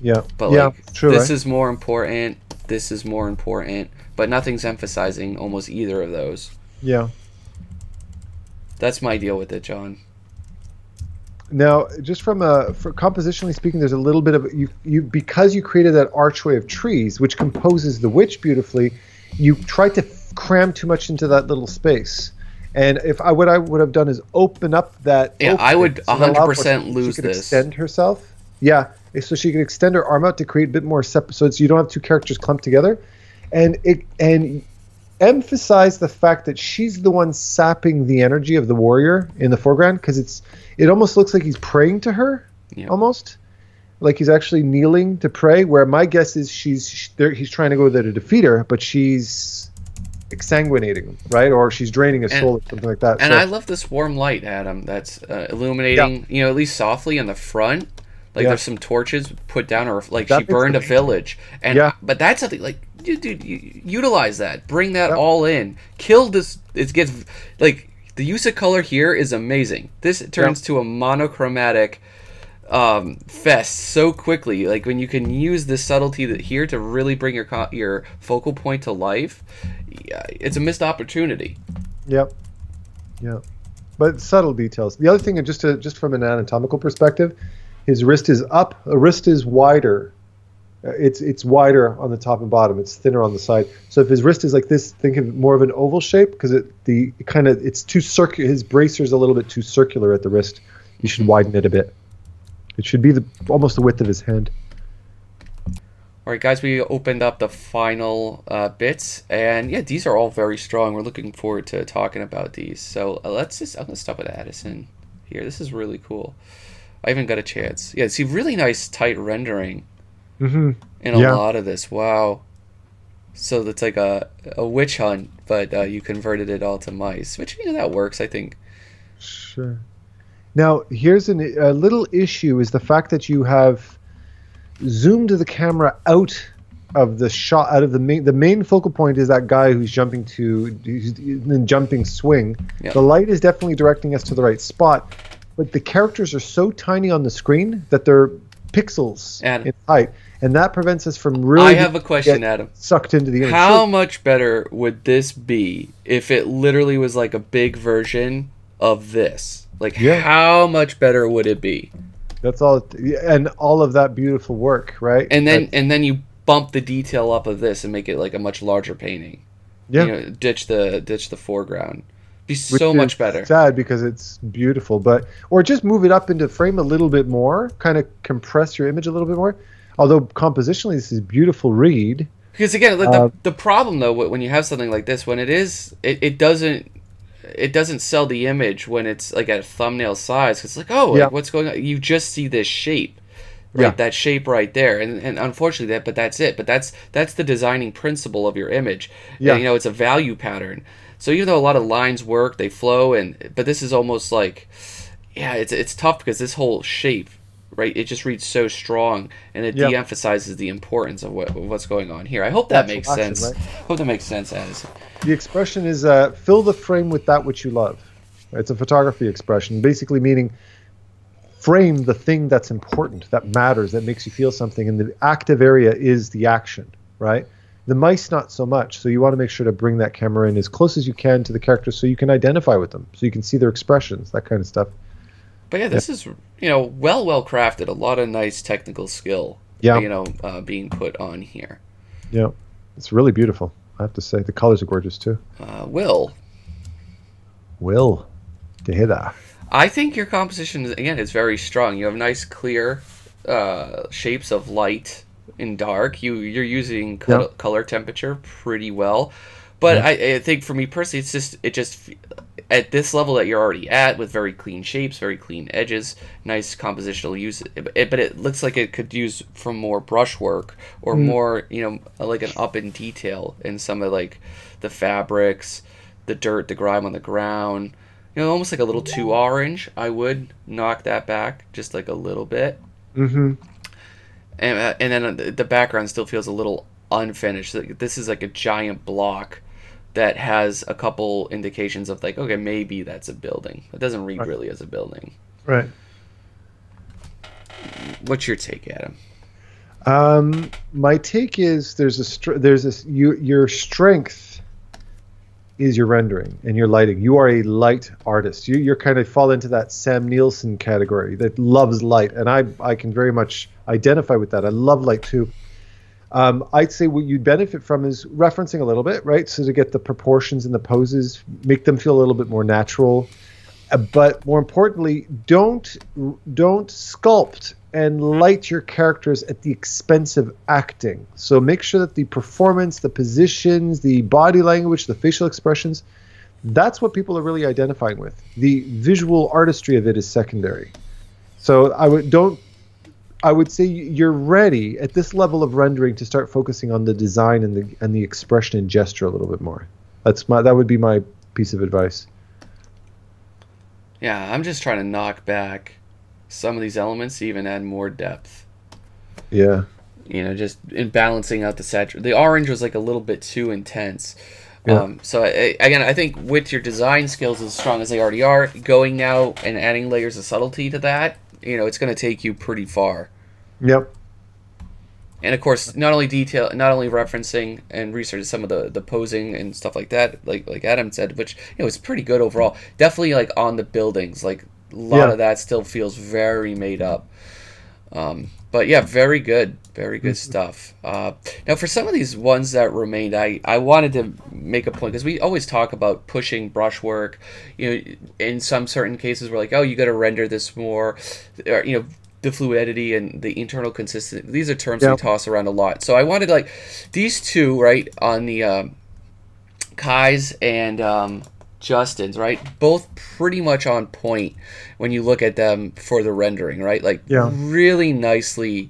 Yeah, but yeah, like true, this right? is more important. This is more important, but nothing's emphasizing almost either of those. Yeah. That's my deal with it, John. Now, just from a for compositionally speaking, there's a little bit of you you because you created that archway of trees, which composes the witch beautifully. You tried to cram too much into that little space, and if I what I would have done is open up that. Yeah, I would one hundred percent lose this. She could extend herself. Yeah, so she could extend her arm out to create a bit more separate, so it's, you don't have two characters clumped together, and it and. emphasize the fact that she's the one sapping the energy of the warrior in the foreground, because it's it almost looks like he's praying to her, yeah. almost like he's actually kneeling to pray, where my guess is she's she, there, he's trying to go there to defeat her, but she's exsanguinating him, right? Or she's draining his and, soul or something like that. And so. I love this warm light, Adam, that's uh, illuminating, yeah. you know, at least softly in the front. Like yeah. there's some torches put down, or like that she burned a village, and yeah. but that's something like dude, dude you, utilize that, bring that yeah. all in, kill this. It gets like the use of color here is amazing. This turns yeah. to a monochromatic um, fest so quickly. Like when you can use this subtlety that here to really bring your co your focal point to life, yeah, it's a missed opportunity. Yep. Yeah. yeah, but subtle details. The other thing, just to, just from an anatomical perspective. His wrist is up. The wrist is wider. It's it's wider on the top and bottom. It's thinner on the side. So if his wrist is like this, think of more of an oval shape because it the it kind of it's too circular. His bracer's a little bit too circular at the wrist. You should widen it a bit. It should be the almost the width of his hand. All right, guys, we opened up the final uh, bits, and yeah, these are all very strong. We're looking forward to talking about these. So uh, let's just I'm gonna stop with Addison here. This is really cool. I even got a chance. Yeah, see, really nice tight rendering mm-hmm. in a yeah. lot of this. Wow. So that's like a, a witch hunt, but uh, you converted it all to mice, which, you know, that works, I think. Sure. Now, here's an, a little issue is the fact that you have zoomed the camera out of the shot, out of the main, the main focal point is that guy who's jumping to, the jumping swing. Yeah. The light is definitely directing us to the right spot. But the characters are so tiny on the screen that they're pixels Adam. in height, and that prevents us from really. I have a question, Adam. Sucked into the image. How much better would this be if it literally was like a big version of this? Like, yeah. how much better would it be? That's all, and all of that beautiful work, right? And then, That's, and then you bump the detail up of this and make it like a much larger painting. Yeah, you know, ditch the ditch the foreground. Be so Which much better. Sad because it's beautiful, but or just move it up into frame a little bit more, kind of compress your image a little bit more. Although compositionally, this is a beautiful read. Because again, the, uh, the problem though, when you have something like this, when it is, it, it doesn't, it doesn't sell the image when it's like at a thumbnail size. It's like, oh, yeah. like, what's going on? You just see this shape, right? Yeah. That shape right there, and and unfortunately, that but that's it. But that's that's the designing principle of your image. Yeah, and, you know, it's a value pattern. So even though a lot of lines work, they flow, and but this is almost like, yeah, it's it's tough because this whole shape, right? It just reads so strong, and it yep. de-emphasizes the importance of what of what's going on here. I hope that That's makes action, sense. Right? Hope that makes sense, Addison. The expression is uh, fill the frame with that which you love. It's a photography expression, basically meaning. Frame the thing that's important, that matters, that makes you feel something, and the active area is the action, right? The mice, not so much. So you want to make sure to bring that camera in as close as you can to the characters so you can identify with them, so you can see their expressions, that kind of stuff. But yeah, this yeah. is, you know, well, well crafted. A lot of nice technical skill, yeah. you know, uh, being put on here. Yeah, it's really beautiful, I have to say. The colors are gorgeous, too. Uh, Will. Will Tehida. I think your composition, is, again, is very strong. You have nice, clear uh, shapes of light and dark. You you're using co yep. color temperature pretty well, but yep. I, I think for me personally, it's just it just at this level that you're already at with very clean shapes, very clean edges, nice compositional use. It, it, but it looks like it could use from more brushwork or mm. more you know like an up in detail in some of like the fabrics, the dirt, the grime on the ground. You know, almost like a little too orange. I would knock that back just like a little bit. Mm-hmm. And uh, and then the background still feels a little unfinished. This is like a giant block that has a couple indications of like, okay, maybe that's a building. It doesn't read right. really as a building. Right. What's your take, Adam? Um, my take is there's a str there's this you your strength is your rendering and your lighting. You are a light artist. You you're kind of fall into that Sam Nielsen category that loves light, and I I can very much identify with that. I love light too. Um, I'd say what you'd benefit from is referencing a little bit, right? So to get the proportions and the poses, make them feel a little bit more natural. Uh, but more importantly, don't don't sculpt and light your characters at the expense of acting. So make sure that the performance, the positions, the body language, the facial expressions, that's what people are really identifying with. The visual artistry of it is secondary. So I would don't I would say you're ready at this level of rendering to start focusing on the design and the and the expression and gesture a little bit more. That's my that would be my piece of advice. Yeah, I'm just trying to knock back some of these elements to even add more depth. Yeah. You know, just in balancing out the saturation. The orange was like a little bit too intense. Yeah. Um, so, I, again, I think with your design skills as strong as they already are, going now and adding layers of subtlety to that, you know, it's going to take you pretty far. Yep. And, of course, not only detail, not only referencing and researching some of the, the posing and stuff like that, like like Adam said, which, you know, it's pretty good overall. Definitely, like, on the buildings, like, A lot yeah. of that still feels very made up. Um, but yeah, very good. Very good stuff. Uh, now, for some of these ones that remained, I, I wanted to make a point, because we always talk about pushing brushwork. You know, in some certain cases, we're like, oh, you got to render this more. Or, you know, the fluidity and the internal consistency. These are terms yeah. we toss around a lot. So I wanted, like, these two, right, on the um, Kai's and... Um, Justin's, right? Both pretty much on point when you look at them for the rendering, right? Like yeah. really nicely,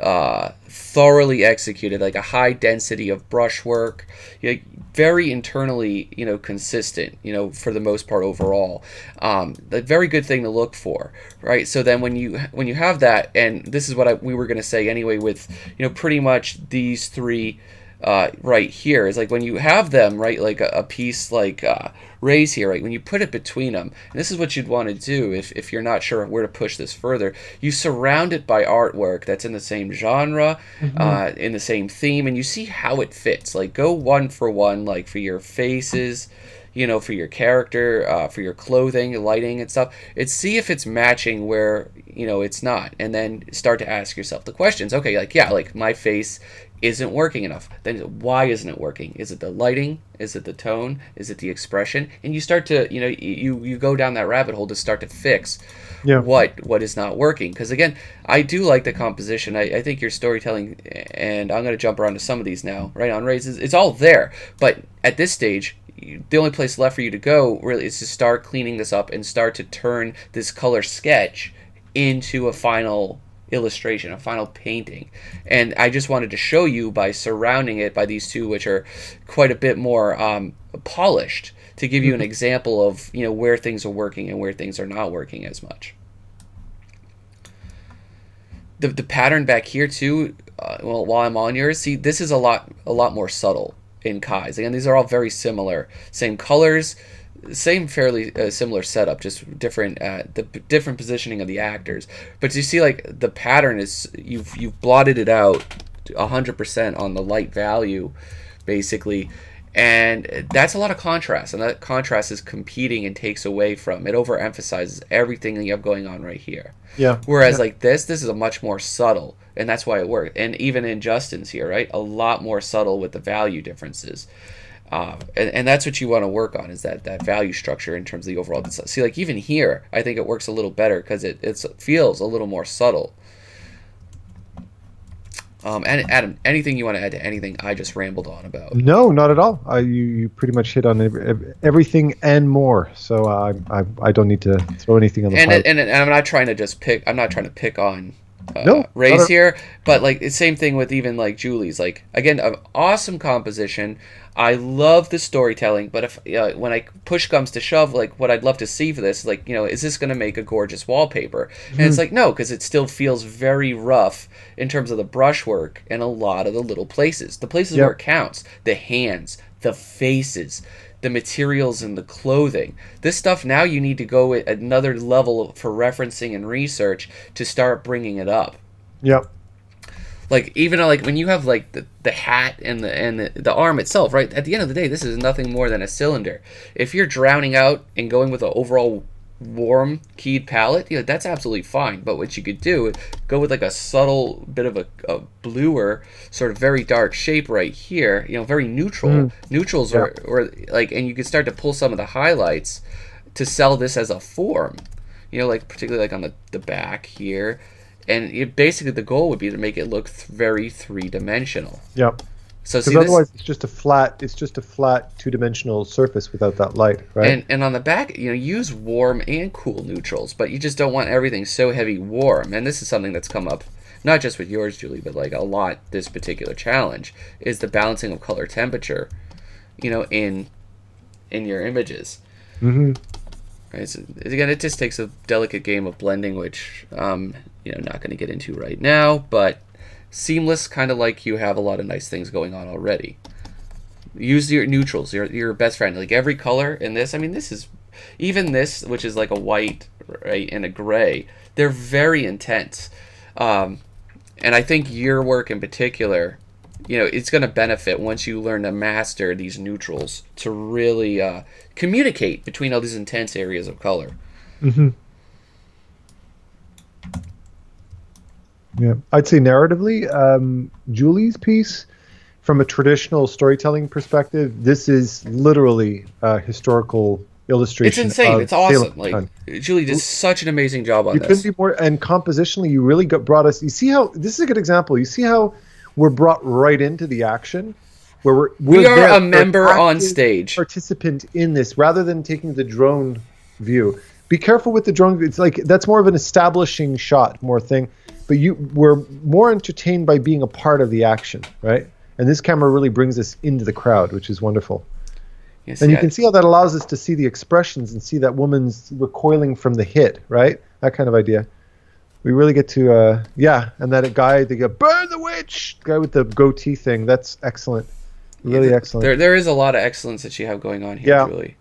uh, thoroughly executed, like a high density of brushwork, you know, very internally, you know, consistent, you know, for the most part overall. Um, a very good thing to look for, right? So then when you when you have that, and this is what I, we were going to say anyway with, you know, pretty much these three Uh, right here is like when you have them, right, like a, a piece like uh, Ray's here, right, when you put it between them, and this is what you'd want to do if, if you're not sure where to push this further, you surround it by artwork that's in the same genre, mm-hmm. uh, in the same theme, and you see how it fits. Like go one for one, like for your faces, you know, for your character, uh, for your clothing, lighting and stuff. It's see if it's matching where, you know, it's not, and then start to ask yourself the questions. Okay, like, yeah, like my face isn't working enough. Then why isn't it working? Is it the lighting? Is it the tone? Is it the expression? And you start to, you know, you you go down that rabbit hole to start to fix yeah. what what is not working. Because again, I do like the composition. I, I think your storytelling, and I'm going to jump around to some of these now, right on raises. It's all there, but at this stage, you, the only place left for you to go really is to start cleaning this up and start to turn this color sketch into a final illustration, a final painting. And I just wanted to show you by surrounding it by these two, which are quite a bit more um, polished, to give you an example of, you know, where things are working and where things are not working as much. The, the pattern back here too, uh, well, while I'm on yours, see, this is a lot a lot more subtle in Kai's. Again, these are all very similar, same colors, same fairly uh, similar setup, just different uh, the p different positioning of the actors. But you see, like the pattern is you've you've blotted it out one hundred percent on the light value, basically, and that's a lot of contrast, and that contrast is competing and takes away from it, overemphasizes everything that you have going on right here. Yeah. Whereas yeah. like this, this is a much more subtle, and that's why it worked. And even in Justin's here, right, a lot more subtle with the value differences. Uh, and, and that's what you want to work on, is that, that value structure in terms of the overall design. See, like even here, I think it works a little better because it it's, feels a little more subtle. Um, and Adam, anything you want to add to anything I just rambled on about? No, not at all. Uh, you, you pretty much hit on every, everything and more. So uh, I, I I don't need to throw anything on the and, and and I'm not trying to just pick. I'm not trying to pick on uh, no, race here, but like the same thing with even like Julie's. Like again, an awesome composition. I love the storytelling, but if uh, when I push comes to shove, like what I'd love to see for this, like you know, is this going to make a gorgeous wallpaper? And mm. it's like no, because it still feels very rough in terms of the brushwork and a lot of the little places, the places yep. where it counts, the hands, the faces, the materials, and the clothing. This stuff now you need to go at another level for referencing and research to start bringing it up. Yep. Like even like when you have like the, the hat and the and the, the arm itself, right? At the end of the day, this is nothing more than a cylinder. If you're drowning out and going with an overall warm keyed palette, you know, that's absolutely fine. But what you could do, go with like a subtle bit of a, a bluer sort of very dark shape right here. You know, very neutral. Mm. Neutrals yeah. or or like, and you could start to pull some of the highlights to sell this as a form. You know, like particularly like on the the back here. And it, basically, the goal would be to make it look th very three-dimensional. Yep. So see, otherwise, this, it's just a flat. It's just a flat two-dimensional surface without that light, right? And and on the back, you know, use warm and cool neutrals, but you just don't want everything so heavy warm. And this is something that's come up, not just with yours, Julie, but like a lot. This particular challenge is the balancing of color temperature, you know, in in your images. Mm-hmm. Right, so again, it just takes a delicate game of blending, which um, you know, not going to get into right now. But seamless, kind of like you have a lot of nice things going on already. Use your neutrals, your your best friend. Like every color in this, I mean, this is even this, which is like a white, right, and a gray. They're very intense, um, and I think your work in particular, you know, it's going to benefit once you learn to master these neutrals to really uh, communicate between all these intense areas of color. Mm-hmm. Yeah, I'd say narratively, um, Julie's piece, from a traditional storytelling perspective, this is literally a historical illustration. It's insane. It's awesome. Like time. Julie did such an amazing job on you this. Couldn't be more. And compositionally, you really got, brought us. You see how this is a good example. You see how we're brought right into the action, where we're, we're we are there, a member on stage, participant in this, rather than taking the drone view. Be careful with the drone view. It's like that's more of an establishing shot, more thing. But you we're more entertained by being a part of the action, right? And this camera really brings us into the crowd, which is wonderful. Yes, and you yeah. can see how that allows us to see the expressions and see that woman's recoiling from the hit, right? That kind of idea. We really get to, uh, yeah, and that guy, they go, burn the witch! The guy with the goatee thing, that's excellent. Really yeah, excellent. There, there is a lot of excellence that you have going on here, yeah. Julie.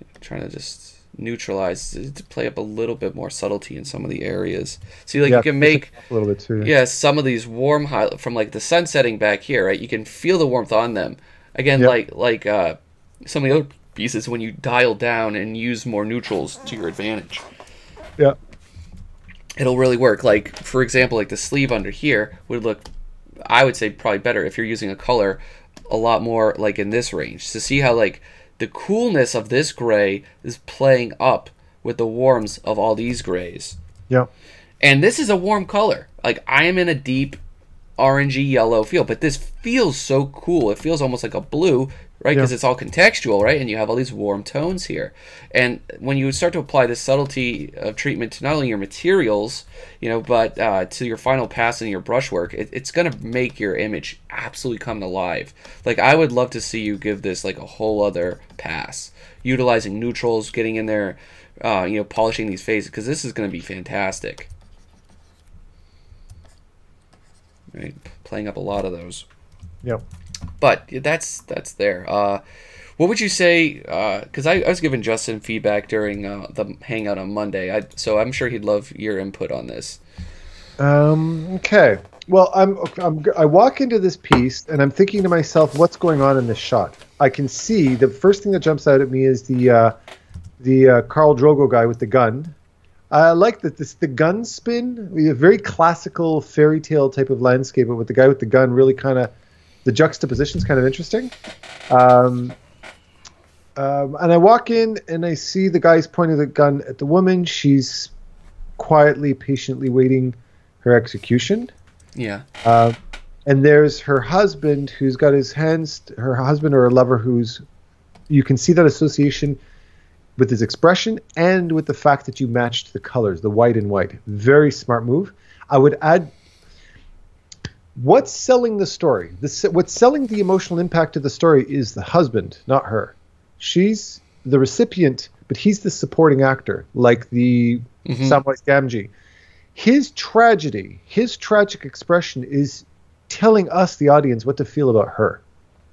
I'm trying to just neutralize, to play up a little bit more subtlety in some of the areas. See, like, yeah, you can make a little bit too. Yeah, yeah some of these warm highlights, from, like, the sun setting back here, right? You can feel the warmth on them. Again, yeah. like, like uh, some of the other pieces, when you dial down and use more neutrals to your advantage. Yeah. It'll really work. Like, for example, like the sleeve under here would look, I would say probably better if you're using a color a lot more like in this range. So see how like the coolness of this gray is playing up with the warms of all these grays. Yeah. And this is a warm color. Like I am in a deep orangey yellow feel, but this feels so cool. It feels almost like a blue, right? Because yeah. it's all contextual, right? And you have all these warm tones here. And when you start to apply this subtlety of treatment to not only your materials, you know, but uh, to your final pass and your brushwork, it, it's going to make your image absolutely come alive. Like I would love to see you give this like a whole other pass, utilizing neutrals, getting in there, uh, you know, polishing these phases, because this is going to be fantastic. Right, playing up a lot of those. Yep. But that's that's there. Uh, what would you say? Because uh, I, I was giving Justin feedback during uh, the hangout on Monday, I, so I'm sure he'd love your input on this. Um, okay. Well, I'm, I'm I walk into this piece and I'm thinking to myself, what's going on in this shot? I can see the first thing that jumps out at me is the uh, the uh, Khal Drogo guy with the gun. I like that this the gun spin. We have a very classical fairy tale type of landscape, but with the guy with the gun, really kind of the juxtaposition is kind of interesting. Um, um, and I walk in and I see the guy's pointing the gun at the woman. She's quietly, patiently waiting her execution. Yeah. Uh, and there's her husband who's got his hands, her husband or a lover who's, you can see that association with his expression and with the fact that you matched the colors, the white and white. Very smart move. I would add, what's selling the story? The, what's selling the emotional impact of the story is the husband, not her. She's the recipient, but he's the supporting actor, like the mm-hmm. Samwise Gamgee. His tragedy, his tragic expression is telling us, the audience, what to feel about her,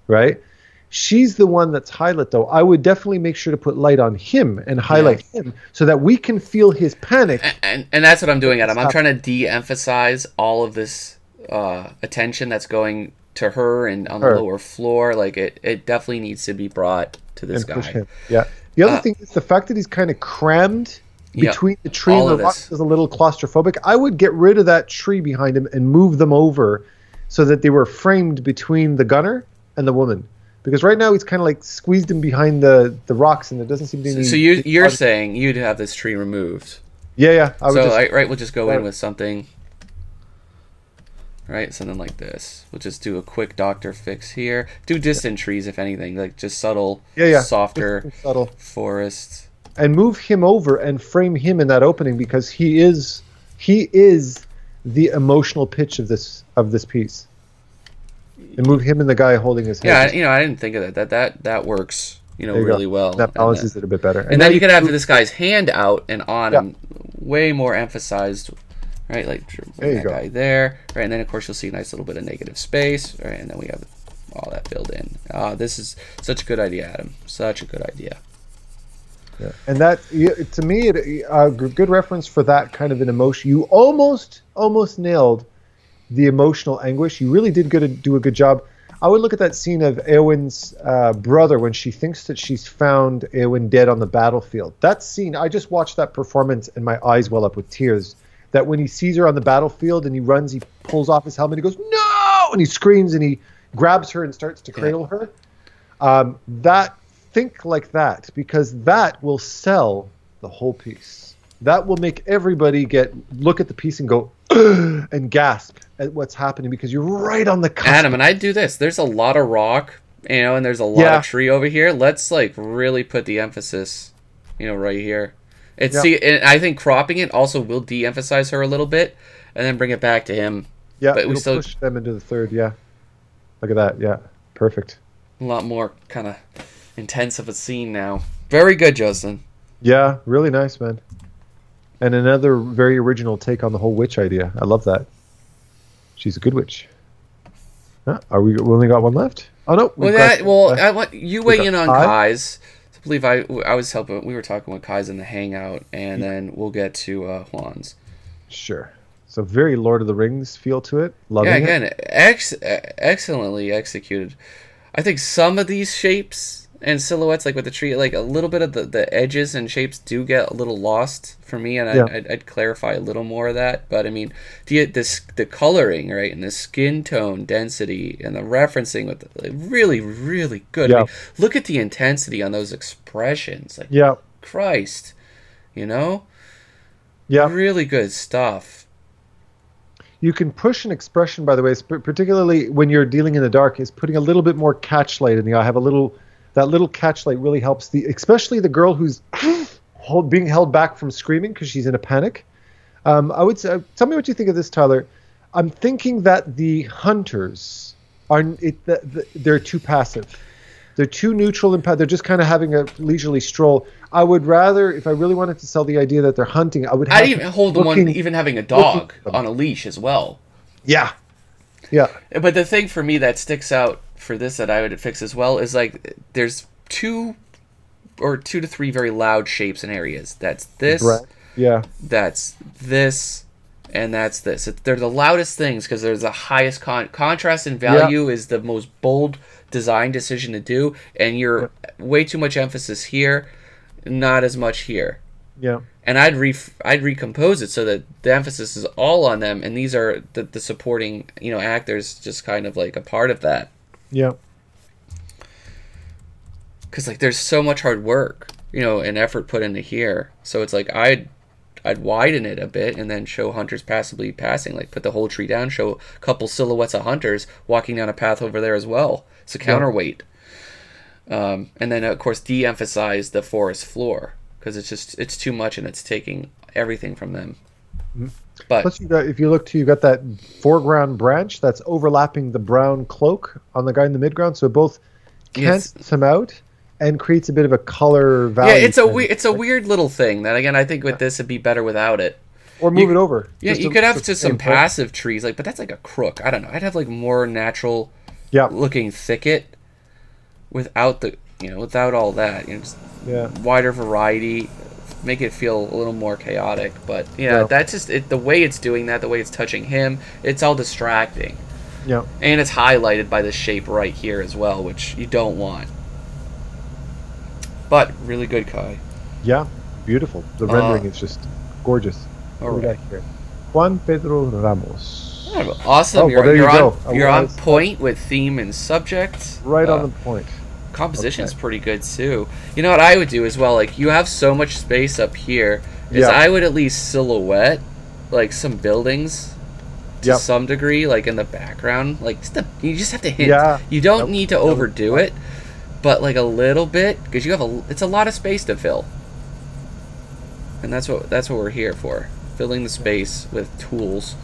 right? She's the one that's highlight, though. I would definitely make sure to put light on him and highlight yeah. him so that we can feel his panic. And, and, and that's what I'm doing, Adam. I'm trying to de-emphasize all of this uh, attention that's going to her and on her. the lower floor. Like it, it definitely needs to be brought to this and guy. Yeah. The other uh, thing is the fact that he's kind of crammed between yep. the tree all and the rocks is a little claustrophobic. I would get rid of that tree behind him and move them over so that they were framed between the gunner and the woman. Because right now he's kind of like squeezed him behind the, the rocks, and there doesn't seem to be. So, so you, you're saying you'd have this tree removed? Yeah, yeah. I would so just, I, right, we'll just go right. in with something, right? Something like this. We'll just do a quick doctor fix here. Do distant yeah. trees, if anything, like just subtle, yeah, yeah. softer, subtle forests, and move him over and frame him in that opening because he is he is the emotional pitch of this of this piece. And move him and the guy holding his hand. Yeah, you know, I didn't think of that. That that that works, you know, there you really go. well. That balances that. it a bit better. And, and then you could have this guy's hand out and on, yeah. and way more emphasized, right? Like there that guy there, right? And then of course you'll see a nice little bit of negative space, right? And then we have all that filled in. Ah, uh, this is such a good idea, Adam. Such a good idea. Yeah, and that to me, it, a good reference for that kind of an emotion. You almost almost nailed the emotional anguish. You really did good, do a good job. I would look at that scene of Eowyn's uh, brother when she thinks that she's found Eowyn dead on the battlefield. That scene, I just watched that performance and my eyes well up with tears. That when he sees her on the battlefield and he runs, he pulls off his helmet, he goes, no! And he screams and he grabs her and starts to cradle her. Um, that, think like that, because that will sell the whole piece. That will make everybody get look at the piece and go, and gasp at what's happening because you're right on the cusp. Adam, and I do this. There's a lot of rock, you know, and there's a lot yeah. of tree over here. Let's like really put the emphasis, you know, right here. It's yeah. see, and I think cropping it also will de-emphasize her a little bit, and then bring it back to him. Yeah, but we still push them into the third. Yeah, look at that. Yeah, perfect. A lot more kind of intense of a scene now. Very good, Justin. Yeah, really nice, man. And another very original take on the whole witch idea. I love that. She's a good witch. Huh? Are we, we only got one left? Oh no. Well, that, well I want you weigh in on Kai's. I believe I I was helping. We were talking with Kai's in the hangout, and yeah. then we'll get to uh, Juan's. Sure. So very Lord of the Rings feel to it. Loving yeah, again, it. Ex excellently executed. I think some of these shapes and silhouettes, like with the tree, like a little bit of the, the edges and shapes do get a little lost for me, and yeah. I, I'd, I'd clarify a little more of that. But I mean, the this the coloring, right, and the skin tone density and the referencing with the, like, really, really good. Yeah. I mean, look at the intensity on those expressions. Like, yeah, Christ, you know, yeah, really good stuff. You can push an expression, by the way, particularly when you're dealing in the dark, is putting a little bit more catch light in the eye. Have a little. That little catch light really helps, the, especially the girl who's hold, being held back from screaming because she's in a panic. Um, I would say, tell me what you think of this, Tyler. I'm thinking that the hunters are it, the, the, they're too passive, they're too neutral, and they're just kind of having a leisurely stroll. I would rather, if I really wanted to sell the idea that they're hunting, I would. Have I'd even hold looking, the one even having a dog on a leash as well. Yeah, yeah. But the thing for me that sticks out for this that I would fix as well is like there's two or two to three very loud shapes and areas. That's this, right. yeah. That's this, and that's this. It, they're the loudest things because there's the highest con contrast and value yeah. is the most bold design decision to do, and you're yeah. way too much emphasis here, not as much here. Yeah. And I'd re I'd recompose it so that the emphasis is all on them, and these are the, the supporting you know actors just kind of like a part of that. Yeah, because like there's so much hard work, you know, and effort put into here. So it's like I, I'd widen it a bit and then show hunters passively passing, like put the whole tree down, show a couple silhouettes of hunters walking down a path over there as well. It's a counterweight. Yeah. Um, and then, of course, de-emphasize the forest floor because it's just it's too much and it's taking everything from them. Mm-hmm. But plus you got, if you look to, you got that foreground branch that's overlapping the brown cloak on the guy in the midground, so it both cants him out and creates a bit of a color value. Yeah, it's a we, it's a weird little thing that again I think with yeah. this it'd be better without it. Or move you, it over. Yeah, you to, could have to some passive part. trees, like, but that's like a crook. I don't know. I'd have like more natural, yeah. looking thicket without the you know without all that. You know, just yeah, wider variety. Make it feel a little more chaotic, but yeah, yeah. that's just it, the way it's doing that, the way it's touching him, it's all distracting. Yeah, and it's highlighted by the shape right here as well, which you don't want. But really good, Kai. Yeah, beautiful. The rendering uh, is just gorgeous. All right, here, Juan Pedro Ramos. Awesome. Oh, you're well, there you're, you on, go. you're on point with theme and subject. Right uh, on the point. Composition's okay. pretty good too. You know what I would do as well, like you have so much space up here, is yeah. I would at least silhouette like some buildings to yep. some degree, like in the background. Like just a, you just have to hint. Yeah. You don't nope. need to nope. overdo it, but like a little bit, because you have a it's a lot of space to fill. And that's what that's what we're here for. Filling the space with tools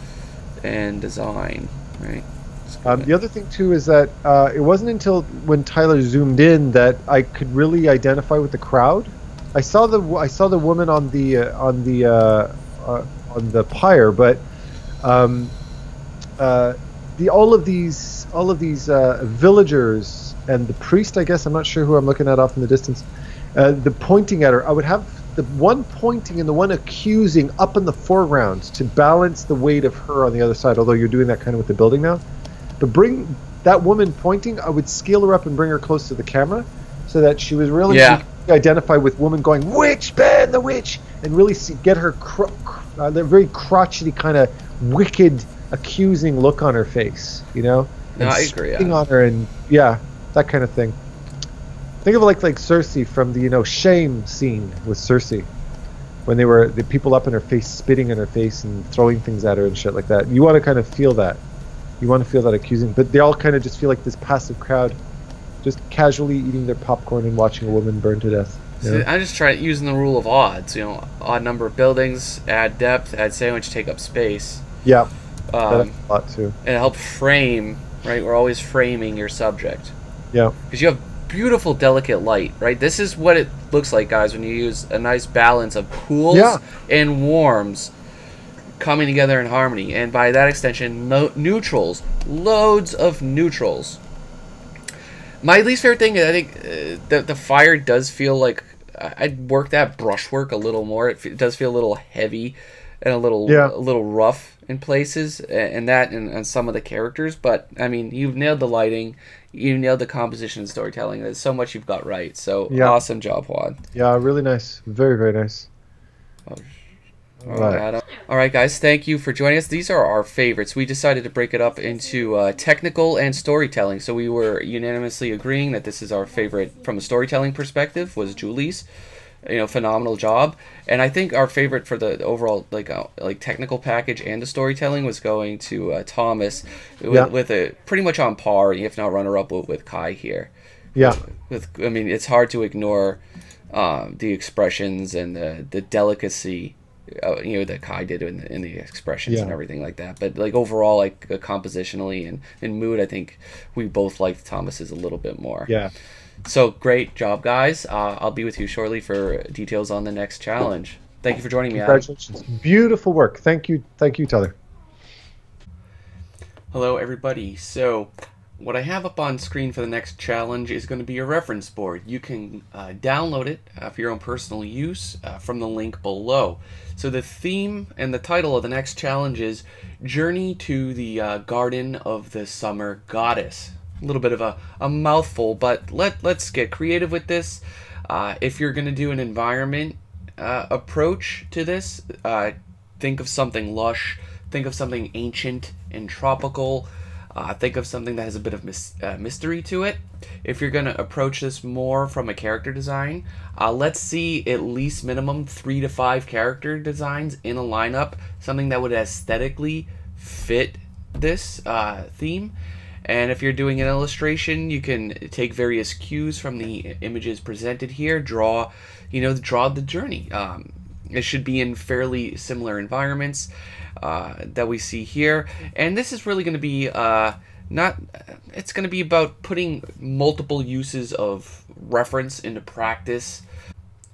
and design, right? Um, the other thing, too, is that uh, it wasn't until when Tyler zoomed in that I could really identify with the crowd. I saw the I saw the woman on the uh, on the uh, uh, on the pyre, but um, uh, the all of these all of these uh, villagers and the priest, I guess I'm not sure who I'm looking at off in the distance. Uh, the pointing at her, I would have the one pointing and the one accusing up in the foreground to balance the weight of her on the other side. Although you're doing that kind of with the building now. But bring that woman pointing, I would scale her up and bring her close to the camera so that she was really yeah. identify with woman going, witch, ban the witch, and really see, get her cro uh, the very crotchety kind of wicked, accusing look on her face, you know? And no, I agree. Yeah. on her and, yeah, that kind of thing. Think of it like, like Cersei from the, you know, shame scene with Cersei. When they were, the people up in her face, spitting in her face and throwing things at her and shit like that. You want to kind of feel that. You want to feel that accusing, but they all kind of just feel like this passive crowd just casually eating their popcorn and watching a woman burn to death. See, I'm just trying using the rule of odds, you know, odd number of buildings, add depth, add sandwich, take up space. Yeah, um, that helps a lot too. And help frame, right? We're always framing your subject. Yeah. Because you have beautiful, delicate light, right? This is what it looks like, guys, when you use a nice balance of cools yeah. and warms. Coming together in harmony, and by that extension, no neutrals, loads of neutrals. My least favorite thing, I think, uh, the, the fire does feel like I'd work that brushwork a little more. It, it does feel a little heavy and a little yeah. a little rough in places, and, and that and, and some of the characters. But I mean, you've nailed the lighting, you nailed the composition and storytelling. There's so much you've got right. So yeah. awesome job, Juan. Yeah, really nice, very very nice. Oh, All right. Adam. All right, guys, thank you for joining us. These are our favorites. We decided to break it up into uh, technical and storytelling, so we were unanimously agreeing that this is our favorite from a storytelling perspective was Julie's, you know, phenomenal job. And I think our favorite for the overall like uh, like technical package and the storytelling was going to uh, Thomas with, yeah. with a pretty much on par, if not runner up with, with Kai here. Yeah. With, with I mean, it's hard to ignore um, the expressions and the the delicacy. Uh, you know that Kai did in the, in the expressions yeah. and everything like that, but like overall, like uh, compositionally and in mood, I think we both liked Thomas's a little bit more. Yeah. So great job, guys! Uh, I'll be with you shortly for details on the next challenge. Thank you for joining me. Congratulations! Adam. Beautiful work. Thank you, thank you, Tyler. Hello, everybody. So. What I have up on screen for the next challenge is going to be a reference board. You can uh, download it uh, for your own personal use uh, from the link below. So the theme and the title of the next challenge is Journey to the uh, Garden of the Summer Goddess. A little bit of a, a mouthful, but let, let's get creative with this. Uh, if you're going to do an environment uh, approach to this, uh, think of something lush, think of something ancient and tropical. Uh, think of something that has a bit of mis uh, mystery to it. If you're going to approach this more from a character design, uh, let's see at least minimum three to five character designs in a lineup, something that would aesthetically fit this uh, theme. And if you're doing an illustration, you can take various cues from the images presented here, draw, you know, draw the journey. Um, it should be in fairly similar environments uh, that we see here. And this is really going to be uh, not, it's going to be about putting multiple uses of reference into practice.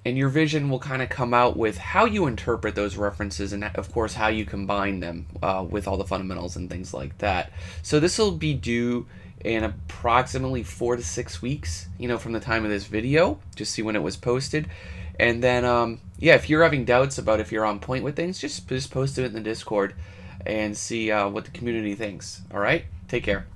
And your vision will kind of come out with how you interpret those references and, of course, how you combine them uh, with all the fundamentals and things like that. So this will be due in approximately four to six weeks, you know, from the time of this video. Just see when it was posted. And then, um, yeah, if you're having doubts about if you're on point with things, just, just post it in the Discord and see uh, what the community thinks. All right? Take care.